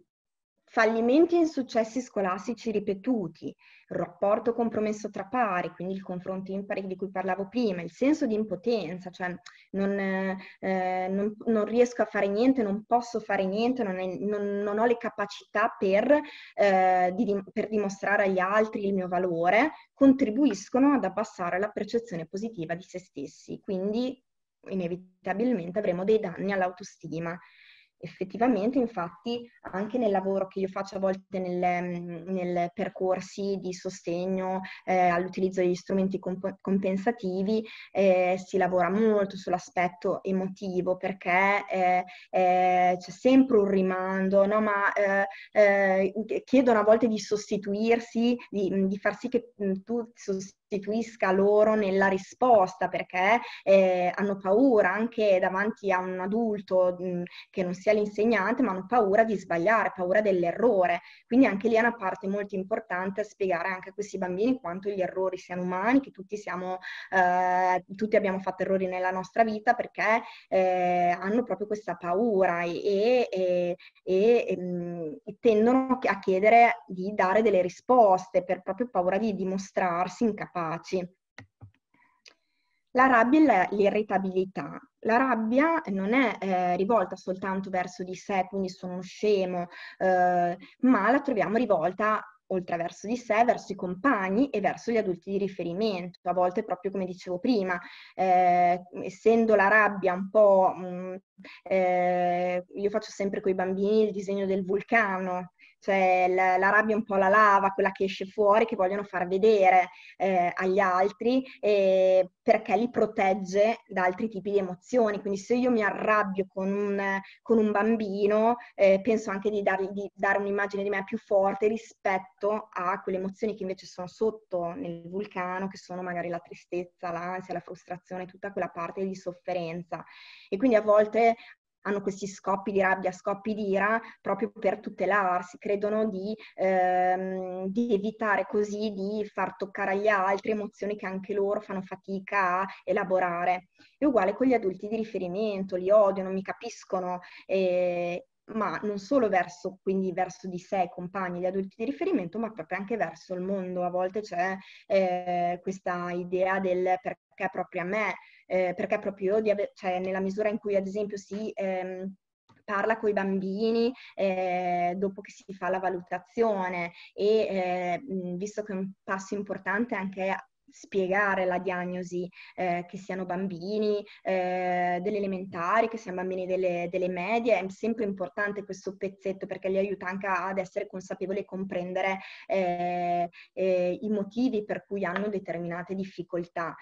fallimenti e insuccessi scolastici ripetuti, il rapporto compromesso tra pari, quindi il confronto impari di cui parlavo prima, il senso di impotenza, cioè non, eh, non, non riesco a fare niente, non posso fare niente, non, è, non, non ho le capacità per, eh, di, per dimostrare agli altri il mio valore, contribuiscono ad abbassare la percezione positiva di se stessi. Quindi inevitabilmente avremo dei danni all'autostima. Effettivamente, infatti, anche nel lavoro che io faccio a volte nel, nel percorsi di sostegno eh, all'utilizzo degli strumenti comp- compensativi, eh, si lavora molto sull'aspetto emotivo, perché eh, eh, c'è sempre un rimando, no? Ma eh, eh, chiedono a volte di sostituirsi, di, di far sì che tu sostituisca loro nella risposta, perché eh, hanno paura anche davanti a un adulto mh, che non sia l'insegnante, ma hanno paura di sbagliare, paura dell'errore. Quindi anche lì è una parte molto importante spiegare anche a questi bambini quanto gli errori siano umani, che tutti siamo, eh, tutti abbiamo fatto errori nella nostra vita, perché eh, hanno proprio questa paura e, e, e, e tendono a chiedere di dare delle risposte per proprio paura di dimostrarsi incapaci. La rabbia e l'irritabilità. La rabbia non è eh, rivolta soltanto verso di sé, quindi sono scemo, eh, ma la troviamo rivolta oltre verso di sé, verso i compagni e verso gli adulti di riferimento. A volte, proprio come dicevo prima, eh, essendo la rabbia un po'... Mh, eh, io faccio sempre con i bambini il disegno del vulcano, cioè la, la rabbia è un po' la lava, quella che esce fuori, che vogliono far vedere eh, agli altri, eh, perché li protegge da altri tipi di emozioni. Quindi se io mi arrabbio con un, con un bambino, eh, penso anche di, dargli, di dare un'immagine di me più forte rispetto a quelle emozioni che invece sono sotto nel vulcano, che sono magari la tristezza, l'ansia, la frustrazione, tutta quella parte di sofferenza. E quindi a volte hanno questi scoppi di rabbia, scoppi di ira, proprio per tutelarsi, credono di, ehm, di evitare così di far toccare agli altri emozioni che anche loro fanno fatica a elaborare. È uguale con gli adulti di riferimento, li odiano, non mi capiscono, eh, ma non solo verso, quindi verso di sé, i compagni, gli adulti di riferimento, ma proprio anche verso il mondo. A volte c'è eh, questa idea del perché proprio a me, eh, perché proprio di, cioè, nella misura in cui ad esempio si ehm, parla con i bambini eh, dopo che si fa la valutazione e eh, visto che è un passo importante anche spiegare la diagnosi, eh, che siano bambini eh, delle elementari, che siano bambini delle, delle medie, è sempre importante questo pezzetto perché li aiuta anche ad essere consapevoli e comprendere eh, eh, i motivi per cui hanno determinate difficoltà.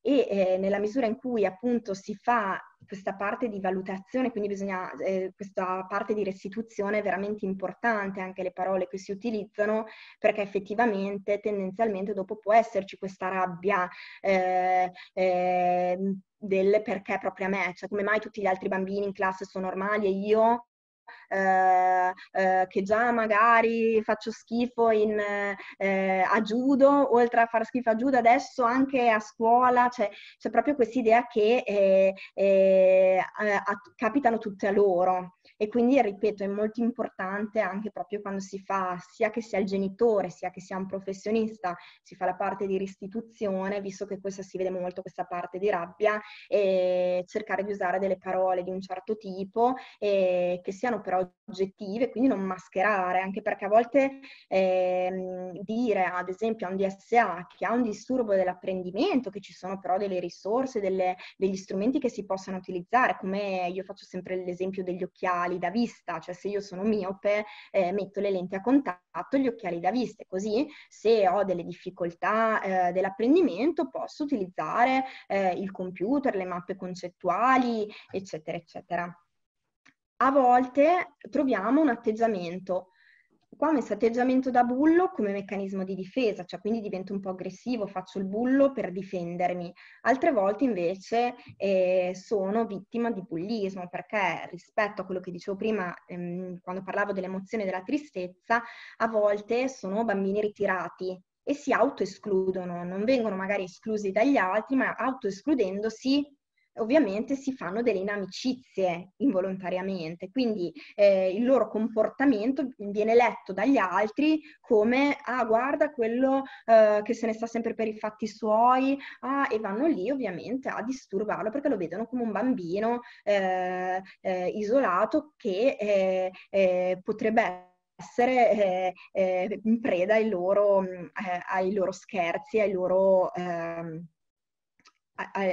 E eh, nella misura in cui appunto si fa questa parte di valutazione, quindi bisogna, eh, questa parte di restituzione è veramente importante, anche le parole che si utilizzano, perché effettivamente tendenzialmente dopo può esserci questa rabbia eh, eh, del perché proprio a me, cioè come mai tutti gli altri bambini in classe sono normali e io... Eh, eh, che già magari faccio schifo in, eh, a judo, oltre a far schifo a judo adesso anche a scuola, cioè, c'è proprio quest'idea che eh, eh, a, capitano tutte a loro. E quindi, ripeto, è molto importante anche proprio quando si fa, sia che sia il genitore, sia che sia un professionista, si fa la parte di restituzione, visto che questa si vede molto, questa parte di rabbia, e cercare di usare delle parole di un certo tipo, e che siano però oggettive, quindi non mascherare, anche perché a volte eh, dire, ad esempio, a un D S A che ha un disturbo dell'apprendimento, che ci sono però delle risorse, delle, degli strumenti che si possono utilizzare, come io faccio sempre l'esempio degli occhiali da vista, cioè se io sono miope eh, metto le lenti a contatto, gli occhiali da vista, così se ho delle difficoltà eh, dell'apprendimento posso utilizzare eh, il computer, le mappe concettuali, eccetera, eccetera. A volte troviamo un atteggiamento, qua ho messo atteggiamento da bullo come meccanismo di difesa, cioè quindi divento un po' aggressivo, faccio il bullo per difendermi. Altre volte invece eh, sono vittima di bullismo, perché rispetto a quello che dicevo prima ehm, quando parlavo dell'emozione della tristezza, a volte sono bambini ritirati e si autoescludono, non vengono magari esclusi dagli altri, ma autoescludendosi ovviamente si fanno delle inamicizie involontariamente, quindi eh, il loro comportamento viene letto dagli altri come ah guarda quello eh, che se ne sta sempre per i fatti suoi, ah, e vanno lì ovviamente a disturbarlo perché lo vedono come un bambino eh, eh, isolato che eh, eh, potrebbe essere eh, eh, in preda ai loro, eh, ai loro scherzi, ai loro... Eh,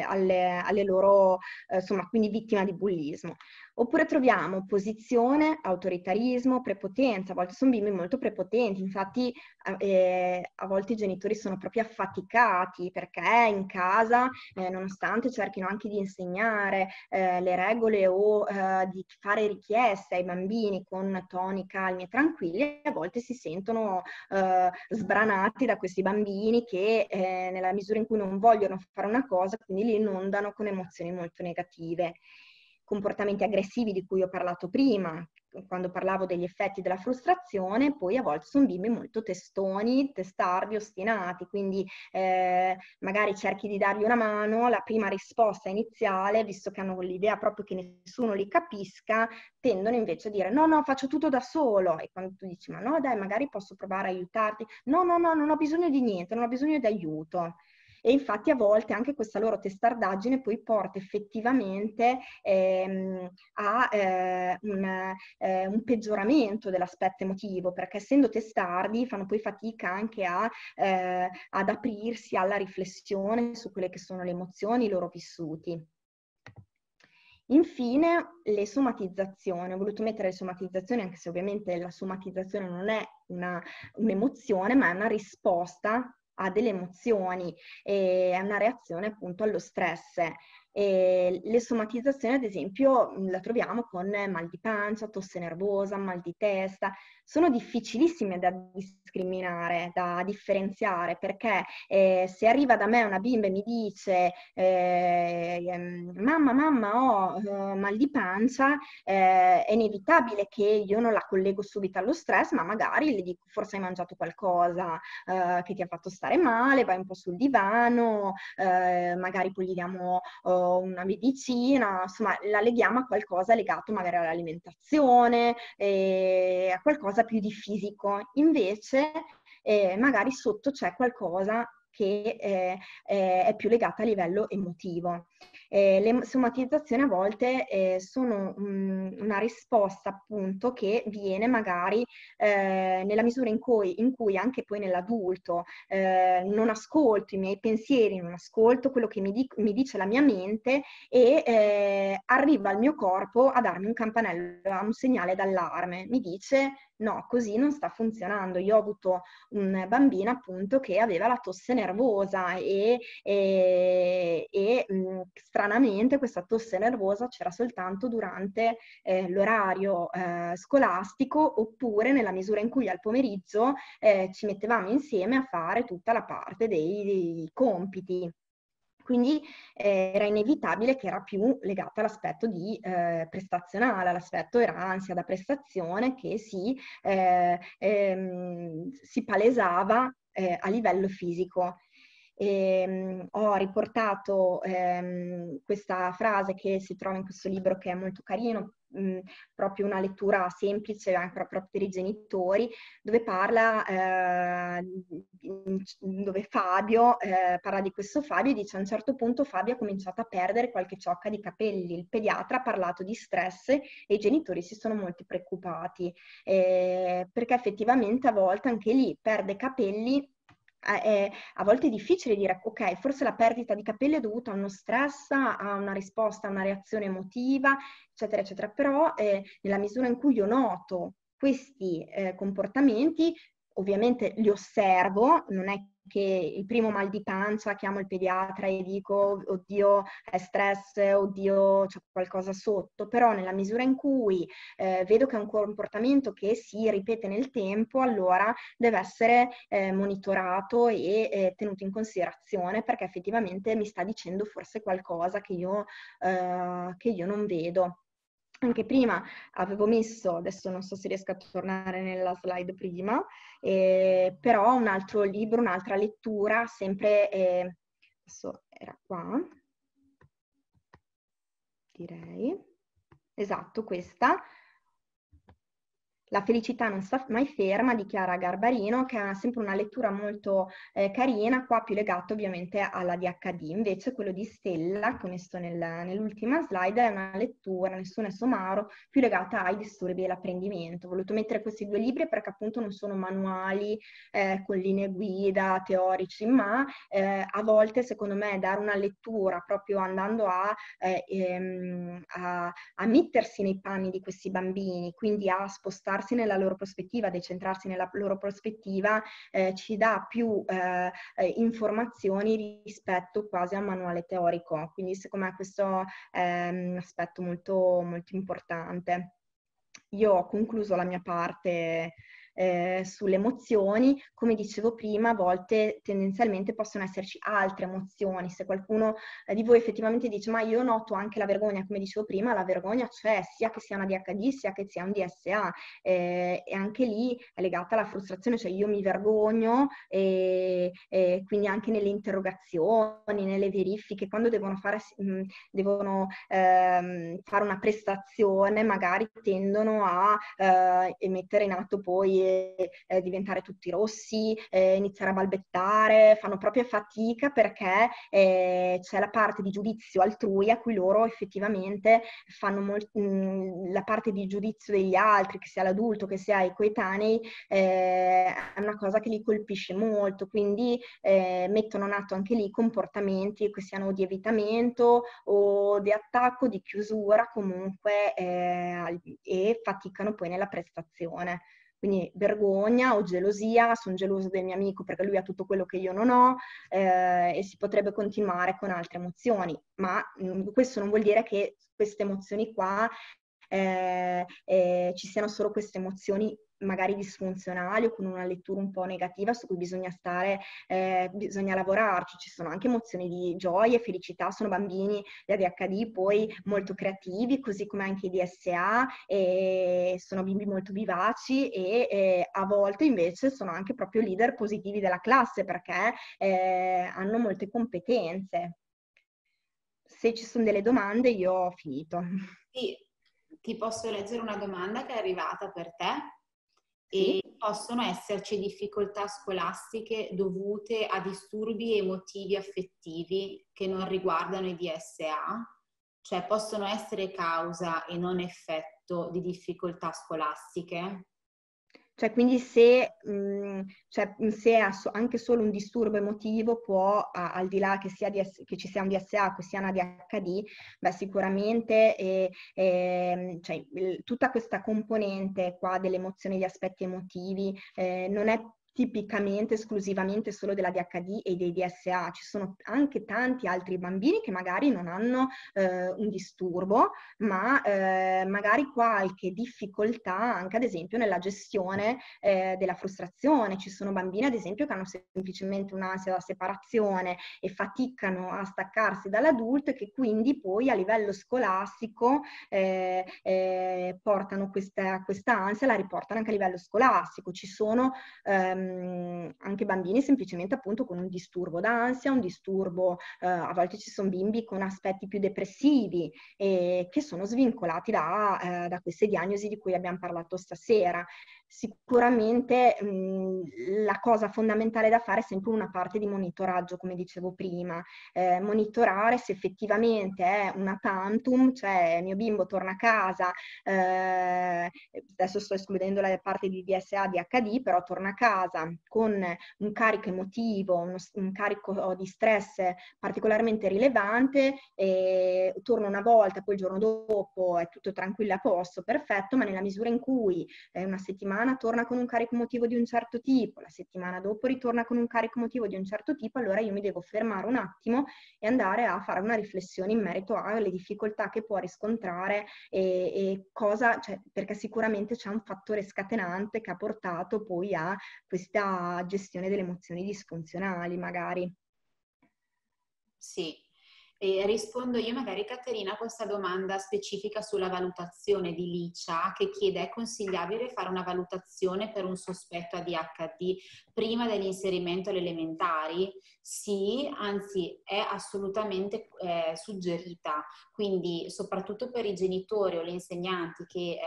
Alle, alle loro, insomma, quindi vittima di bullismo. Oppure troviamo posizione, autoritarismo, prepotenza, a volte sono bimbi molto prepotenti, infatti eh, a volte i genitori sono proprio affaticati perché in casa, eh, nonostante cerchino anche di insegnare eh, le regole o eh, di fare richieste ai bambini con toni calmi e tranquilli, a volte si sentono eh, sbranati da questi bambini che eh, nella misura in cui non vogliono fare una cosa, quindi li inondano con emozioni molto negative. Comportamenti aggressivi di cui ho parlato prima, quando parlavo degli effetti della frustrazione, poi a volte sono bimbi molto testoni, testardi, ostinati, quindi eh, magari cerchi di dargli una mano, la prima risposta iniziale, visto che hanno l'idea proprio che nessuno li capisca, tendono invece a dire no, no, faccio tutto da solo, e quando tu dici ma no dai, magari posso provare a aiutarti, no, no, no, non ho bisogno di niente, non ho bisogno di aiuto. E infatti a volte anche questa loro testardaggine poi porta effettivamente ehm, a eh, un, eh, un peggioramento dell'aspetto emotivo, perché essendo testardi fanno poi fatica anche a, eh, ad aprirsi alla riflessione su quelle che sono le emozioni, i loro vissuti. Infine le somatizzazioni, ho voluto mettere le somatizzazioni anche se ovviamente la somatizzazione non è una, un'emozione, ma è una risposta ha delle emozioni, e è una reazione appunto allo stress. E le somatizzazioni ad esempio la troviamo con mal di pancia, tosse nervosa, mal di testa, sono difficilissime da discriminare, da differenziare, perché eh, se arriva da me una bimba e mi dice eh, mamma mamma ho eh, mal di pancia, eh, è inevitabile che io non la collego subito allo stress, ma magari le dico forse hai mangiato qualcosa eh, che ti ha fatto stare male, vai un po' sul divano, eh, magari poi gli diamo oh, una medicina, insomma la leghiamo a qualcosa legato magari all'alimentazione, eh, a qualcosa più di fisico, invece eh, magari sotto c'è qualcosa che eh, eh, è più legata a livello emotivo. Eh, le somatizzazioni a volte eh, sono mh, una risposta appunto che viene magari eh, nella misura in cui, in cui anche poi nell'adulto eh, non ascolto i miei pensieri, non ascolto quello che mi, di mi dice la mia mente e eh, arriva il mio corpo a darmi un campanello, un segnale d'allarme, mi dice no, così non sta funzionando. Io ho avuto una bambina appunto che aveva la tosse nervosa e, e, e mh, stranamente questa tosse nervosa c'era soltanto durante eh, l'orario eh, scolastico, oppure nella misura in cui al pomeriggio eh, ci mettevamo insieme a fare tutta la parte dei, dei compiti. Quindi eh, era inevitabile che era più legata all'aspetto di eh, prestazionale, all'aspetto era ansia da prestazione che si, eh, ehm, si palesava eh, a livello fisico. E ho riportato ehm, questa frase che si trova in questo libro che è molto carino, mh, proprio una lettura semplice anche proprio per i genitori, dove parla, eh, dove Fabio eh, parla di questo Fabio e dice: a un certo punto Fabio ha cominciato a perdere qualche ciocca di capelli, il pediatra ha parlato di stress e i genitori si sono molto preoccupati, eh, perché effettivamente a volte anche lì perde capelli. È, a volte è difficile dire ok, forse la perdita di capelli è dovuta a uno stress, a una risposta, a una reazione emotiva, eccetera, eccetera, però eh, nella misura in cui io noto questi eh, comportamenti, ovviamente li osservo, non è che il primo mal di pancia chiamo il pediatra e dico oddio è stress, oddio c'è qualcosa sotto, però nella misura in cui eh, vedo che è un comportamento che si ripete nel tempo, allora deve essere eh, monitorato e eh, tenuto in considerazione, perché effettivamente mi sta dicendo forse qualcosa che io, eh, che io non vedo. Anche prima avevo messo, adesso non so se riesco a tornare nella slide prima, eh, però un altro libro, un'altra lettura, sempre, eh, adesso era qua, direi, esatto questa, La felicità non sta mai ferma di Chiara Garbarino, che ha sempre una lettura molto eh, carina, qua più legata ovviamente alla A D H D. Invece quello di Stella, che ho messo nel, nell'ultima slide, è una lettura, Nessuno è somaro, più legata ai disturbi dell'apprendimento. Ho voluto mettere questi due libri perché appunto non sono manuali eh, con linee guida, teorici, ma eh, a volte secondo me dare una lettura proprio andando a, eh, ehm, a, a mettersi nei panni di questi bambini, quindi a spostare nella loro prospettiva, decentrarsi nella loro prospettiva, eh, ci dà più eh, informazioni rispetto quasi a un manuale teorico, quindi secondo me questo è un aspetto molto, molto importante. Io ho concluso la mia parte eh, sulle emozioni. Come dicevo prima, a volte tendenzialmente possono esserci altre emozioni. Se qualcuno di voi effettivamente dice ma io noto anche la vergogna, come dicevo prima, la vergogna c'è, sia che sia una A D H D sia che sia un D S A, eh, e anche lì è legata alla frustrazione, cioè io mi vergogno e, e quindi anche nelle interrogazioni, nelle verifiche, quando devono fare, mh, devono ehm, fare una prestazione, magari tendono a eh, mettere in atto poi eh, eh, diventare tutti rossi, eh, iniziare a balbettare, fanno proprio fatica perché eh, c'è la parte di giudizio altrui a cui loro effettivamente fanno molto, mh, la parte di giudizio degli altri, che sia l'adulto, che sia i coetanei, eh, è una cosa che li colpisce molto, quindi eh, mettono in atto anche lì comportamenti che siano di evitamento o di attacco, di chiusura comunque eh, e faticano poi nella prestazione. Quindi vergogna o gelosia, sono geloso del mio amico perché lui ha tutto quello che io non ho, eh, e si potrebbe continuare con altre emozioni, ma mh, questo non vuol dire che queste emozioni qua eh, eh, ci siano solo queste emozioni magari disfunzionali o con una lettura un po' negativa su cui bisogna stare, eh, bisogna lavorarci. Ci sono anche emozioni di gioia e felicità, sono bambini di A D H D poi molto creativi, così come anche i D S A, e sono bimbi molto vivaci e, e a volte invece sono anche proprio leader positivi della classe perché eh, hanno molte competenze. Se ci sono delle domande io ho finito. Sì, ti posso leggere una domanda che è arrivata per te? E possono esserci difficoltà scolastiche dovute a disturbi emotivi affettivi che non riguardano i D S A, cioè possono essere causa e non effetto di difficoltà scolastiche. Cioè quindi se, mh, cioè, se è anche solo un disturbo emotivo può, a, al di là che, sia D S, che ci sia un D S A, che sia una A D H D, beh, sicuramente eh, eh, cioè, tutta questa componente qua delle emozioni, gli aspetti emotivi eh, non è tipicamente esclusivamente solo dell'A D H D e dei D S A, ci sono anche tanti altri bambini che magari non hanno eh, un disturbo, ma eh, magari qualche difficoltà anche ad esempio nella gestione eh, della frustrazione. Ci sono bambini ad esempio che hanno semplicemente un'ansia da separazione e faticano a staccarsi dall'adulto e che quindi poi a livello scolastico eh, eh, portano questa, questa ansia, la riportano anche a livello scolastico. Ci sono ehm, anche bambini semplicemente appunto con un disturbo d'ansia, un disturbo, eh, a volte ci sono bimbi con aspetti più depressivi e che sono svincolati da, eh, da queste diagnosi di cui abbiamo parlato stasera. Sicuramente mh, la cosa fondamentale da fare è sempre una parte di monitoraggio, come dicevo prima, eh, monitorare se effettivamente è una tantum, cioè il mio bimbo torna a casa, eh, adesso sto escludendo la parte di D S A, di A D H D, però torna a casa con un carico emotivo, uno, un carico di stress particolarmente rilevante, e torno una volta, poi il giorno dopo è tutto tranquillo, a posto, perfetto, ma nella misura in cui eh, una settimana torna con un carico emotivo di un certo tipo, la settimana dopo ritorna con un carico emotivo di un certo tipo, allora io mi devo fermare un attimo e andare a fare una riflessione in merito alle difficoltà che può riscontrare e, e cosa, cioè, perché sicuramente c'è un fattore scatenante che ha portato poi a questa gestione delle emozioni disfunzionali, magari. Sì, e rispondo io magari, Caterina, a questa domanda specifica sulla valutazione di Licia, che chiede: è consigliabile fare una valutazione per un sospetto A D H D prima dell'inserimento alle elementari? Sì, anzi è assolutamente eh, suggerita, quindi soprattutto per i genitori o gli insegnanti che eh,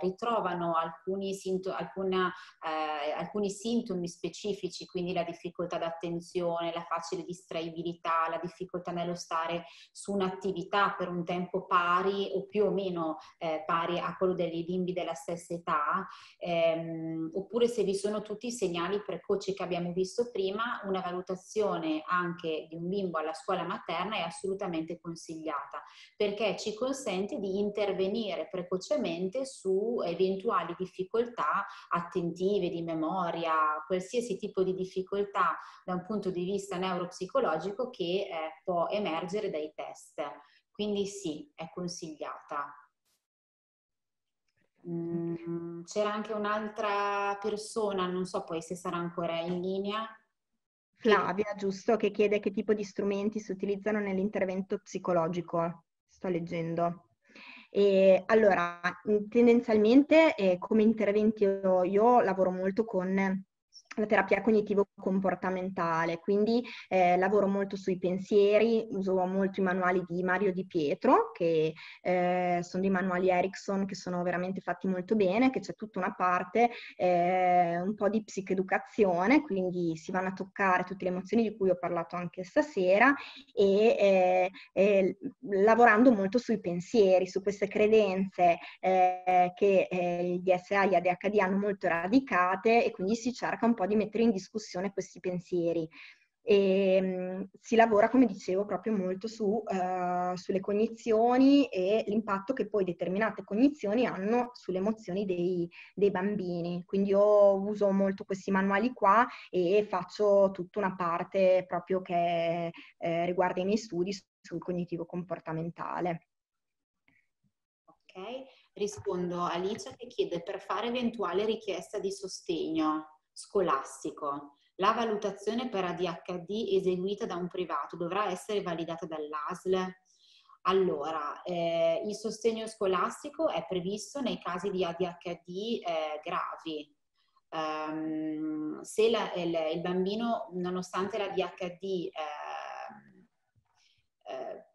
ritrovano alcuni, sintom- alcuna, eh, alcuni sintomi specifici, quindi la difficoltà d'attenzione, la facile distraibilità, la difficoltà nello stare su un'attività per un tempo pari o più o meno eh, pari a quello dei bimbi della stessa età, ehm, oppure se vi sono tutti i segnali precoci che abbiamo visto prima, una valutazione anche di un bimbo alla scuola materna è assolutamente consigliata, perché ci consente di intervenire precocemente su eventuali difficoltà attentive, di memoria, qualsiasi tipo di difficoltà da un punto di vista neuropsicologico che eh, può emergere dai test. Quindi sì, è consigliata. Mm, c'era anche un'altra persona, non so poi se sarà ancora in linea, Flavia, giusto, che chiede che tipo di strumenti si utilizzano nell'intervento psicologico. Sto leggendo. E allora, tendenzialmente eh, come interventi io, io lavoro molto con la terapia cognitivo-comportamentale, quindi eh, lavoro molto sui pensieri, uso molto i manuali di Mario Di Pietro, che eh, sono dei manuali Ericsson che sono veramente fatti molto bene, che c'è tutta una parte eh, un po' di psicheducazione, quindi si vanno a toccare tutte le emozioni di cui ho parlato anche stasera, e eh, eh, lavorando molto sui pensieri, su queste credenze eh, che eh, il D S A e gli A D H D hanno molto radicate, e quindi si cerca un po' di mettere in discussione questi pensieri. E, um, si lavora, come dicevo, proprio molto su, uh, sulle cognizioni e l'impatto che poi determinate cognizioni hanno sulle emozioni dei, dei bambini. Quindi io uso molto questi manuali qua e faccio tutta una parte proprio che eh, riguarda i miei studi sul cognitivo comportamentale. Ok, rispondo a Alice che chiede: per fare eventuale richiesta di sostegno scolastico, la valutazione per A D H D eseguita da un privato dovrà essere validata dall'A S L? Allora, eh, il sostegno scolastico è previsto nei casi di A D H D eh, gravi. Um, se la, il, il bambino, nonostante l'A D H D eh, eh,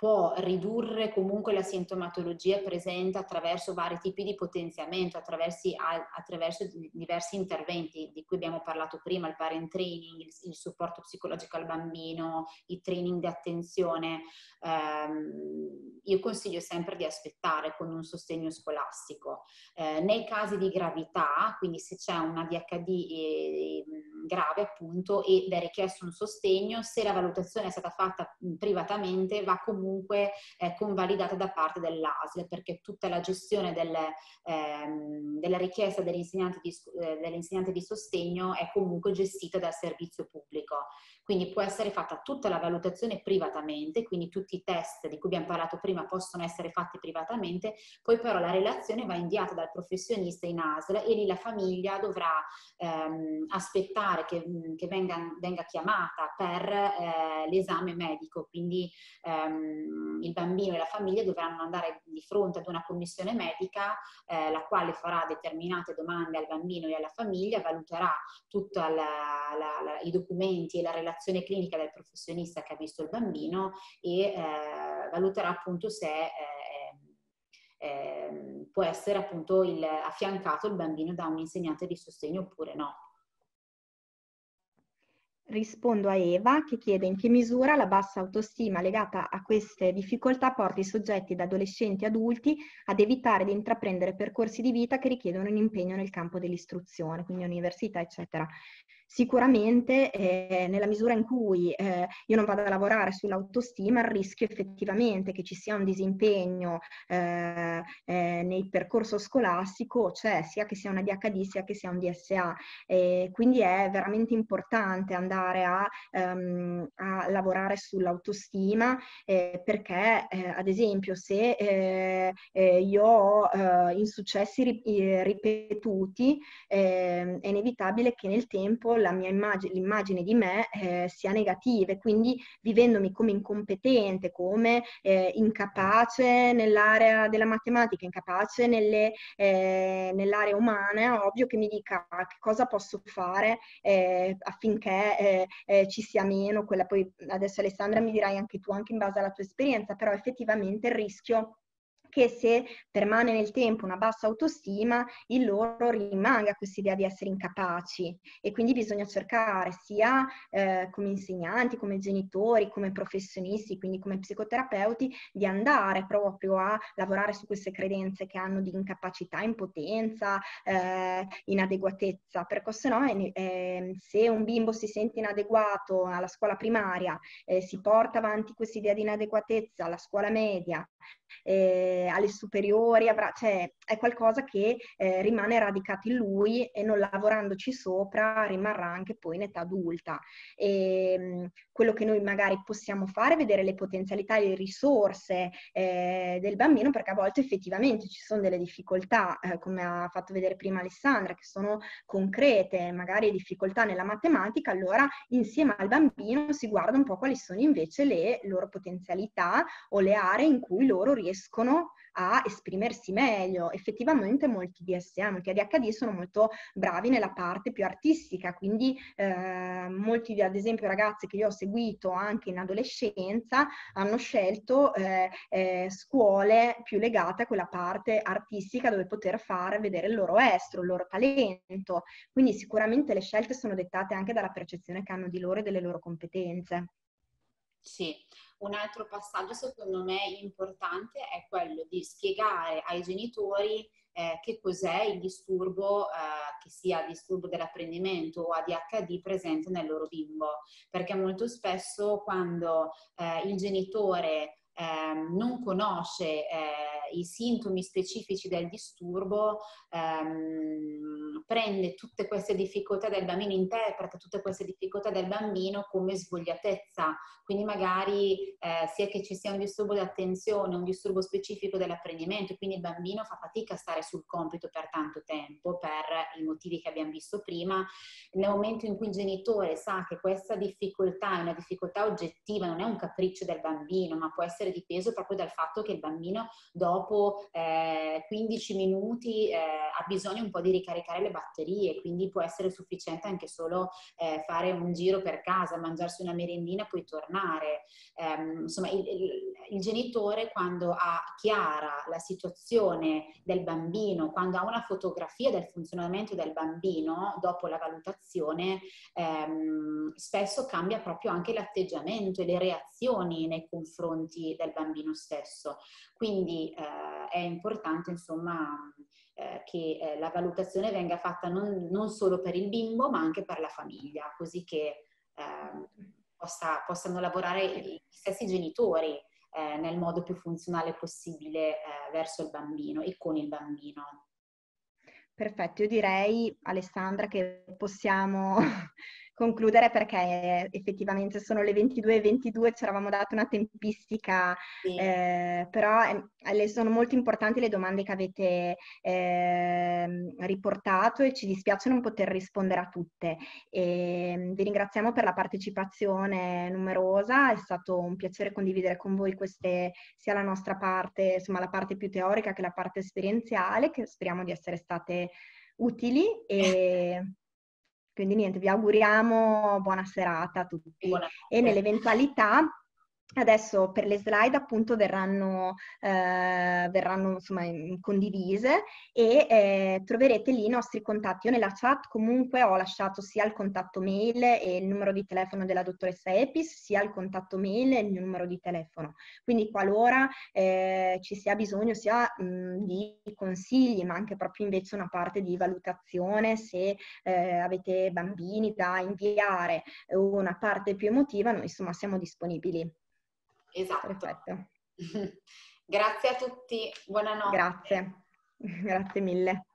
può ridurre comunque la sintomatologia presente attraverso vari tipi di potenziamento, attraverso, attraverso diversi interventi di cui abbiamo parlato prima, il parent training, il, il supporto psicologico al bambino, i training di attenzione. Ehm, io consiglio sempre di aspettare con un sostegno scolastico. Eh, nei casi di gravità, quindi se c'è un A D H D e, e, grave appunto ed è richiesto un sostegno, se la valutazione è stata fatta privatamente va comunque comunque eh, convalidata da parte dell'A S L, perché tutta la gestione del, ehm, della richiesta dell'insegnante di, eh, dell'insegnante di sostegno è comunque gestita dal servizio pubblico. Quindi può essere fatta tutta la valutazione privatamente, quindi tutti i test di cui abbiamo parlato prima possono essere fatti privatamente, poi però la relazione va inviata dal professionista in A S L e lì la famiglia dovrà ehm, aspettare che, che venga, venga chiamata per eh, l'esame medico, quindi ehm, il bambino e la famiglia dovranno andare di fronte ad una commissione medica eh, la quale farà determinate domande al bambino e alla famiglia, valuterà tutti i documenti e la relazione clinica del professionista che ha visto il bambino e eh, valuterà appunto se eh, eh, può essere appunto il, affiancato il bambino da un insegnante di sostegno oppure no. Rispondo a Eva che chiede in che misura la bassa autostima legata a queste difficoltà porti i soggetti da adolescenti e adulti ad evitare di intraprendere percorsi di vita che richiedono un impegno nel campo dell'istruzione, quindi università, eccetera. Sicuramente eh, nella misura in cui eh, io non vado a lavorare sull'autostima, il rischio effettivamente che ci sia un disimpegno eh, eh, nel percorso scolastico, cioè sia che sia un A D H D sia che sia un D S A, eh, quindi è veramente importante andare a, um, a lavorare sull'autostima eh, perché eh, ad esempio se eh, eh, io ho eh, insuccessi ri ripetuti eh, è inevitabile che nel tempo la mia immagine, l'immagine di me eh, sia negativa, e quindi vivendomi come incompetente, come eh, incapace nell'area della matematica, incapace nelle, eh, nell'area umana, ovvio che mi dica che cosa posso fare eh, affinché eh, eh, ci sia meno quella. Poi adesso Alessandra mi dirai anche tu, anche in base alla tua esperienza, però effettivamente il rischio che se permane nel tempo una bassa autostima, in loro rimanga questa idea di essere incapaci, e quindi bisogna cercare sia eh, come insegnanti, come genitori, come professionisti, quindi come psicoterapeuti, di andare proprio a lavorare su queste credenze che hanno di incapacità, impotenza, eh, inadeguatezza, perché sennò eh, se un bimbo si sente inadeguato alla scuola primaria, eh, si porta avanti questa idea di inadeguatezza alla scuola media, eh, alle superiori, avrà, cioè, è qualcosa che eh, rimane radicato in lui e non lavorandoci sopra rimarrà anche poi in età adulta. E, mh, quello che noi magari possiamo fare è vedere le potenzialità e le risorse eh, del bambino, perché a volte effettivamente ci sono delle difficoltà, eh, come ha fatto vedere prima Alessandra, che sono concrete, magari difficoltà nella matematica. Allora insieme al bambino si guarda un po' quali sono invece le loro potenzialità o le aree in cui loro riescono a esprimersi meglio. Effettivamente molti D S A, molti A D H D sono molto bravi nella parte più artistica, quindi eh, molti, ad esempio, ragazzi che io ho seguito anche in adolescenza hanno scelto eh, eh, scuole più legate a quella parte artistica dove poter fare vedere il loro estro, il loro talento, quindi sicuramente le scelte sono dettate anche dalla percezione che hanno di loro e delle loro competenze. Sì. Un altro passaggio secondo me importante è quello di spiegare ai genitori eh, che cos'è il disturbo, eh, che sia disturbo dell'apprendimento o A D H D presente nel loro bimbo, perché molto spesso quando eh, il genitore eh, non conosce eh, i sintomi specifici del disturbo, ehm, prende tutte queste difficoltà del bambino, interpreta tutte queste difficoltà del bambino come svogliatezza, quindi magari eh, sia che ci sia un disturbo di attenzione, un disturbo specifico dell'apprendimento, quindi il bambino fa fatica a stare sul compito per tanto tempo per i motivi che abbiamo visto prima. Nel momento in cui il genitore sa che questa difficoltà è una difficoltà oggettiva, non è un capriccio del bambino ma può essere essere dipeso proprio dal fatto che il bambino dopo eh, quindici minuti eh, ha bisogno un po' di ricaricare le batterie, quindi può essere sufficiente anche solo eh, fare un giro per casa, mangiarsi una merendina, poi tornare. Um, insomma, il, il, il genitore, quando ha chiara la situazione del bambino, quando ha una fotografia del funzionamento del bambino dopo la valutazione, ehm, spesso cambia proprio anche l'atteggiamento e le reazioni nei confronti del bambino stesso. Quindi eh, è importante, insomma, eh, che eh, la valutazione venga fatta non, non solo per il bimbo ma anche per la famiglia, così che eh, possa, possano lavorare gli stessi genitori Eh, nel modo più funzionale possibile eh, verso il bambino e con il bambino. Perfetto, io direi, Alessandra, che possiamo concludere, perché effettivamente sono le ventidue e ventidue, ci eravamo dato una tempistica, sì. eh, però eh, sono molto importanti le domande che avete eh, riportato e ci dispiace non poter rispondere a tutte. E vi ringraziamo per la partecipazione numerosa, è stato un piacere condividere con voi queste, sia la nostra parte, insomma la parte più teorica che la parte esperienziale, che speriamo di essere state utili e... Quindi niente, vi auguriamo buona serata a tutti. Buonasera. E nell'eventualità, adesso per le slide appunto verranno, eh, verranno insomma condivise e eh, troverete lì i nostri contatti. Io nella chat comunque ho lasciato sia il contatto mail e il numero di telefono della dottoressa Epis, sia il contatto mail e il numero di telefono. Quindi qualora eh, ci sia bisogno sia mh, di consigli, ma anche proprio invece una parte di valutazione, se eh, avete bambini da inviare o una parte più emotiva, noi insomma siamo disponibili. Esatto. Perfetto. Grazie a tutti, buonanotte. Grazie, grazie mille.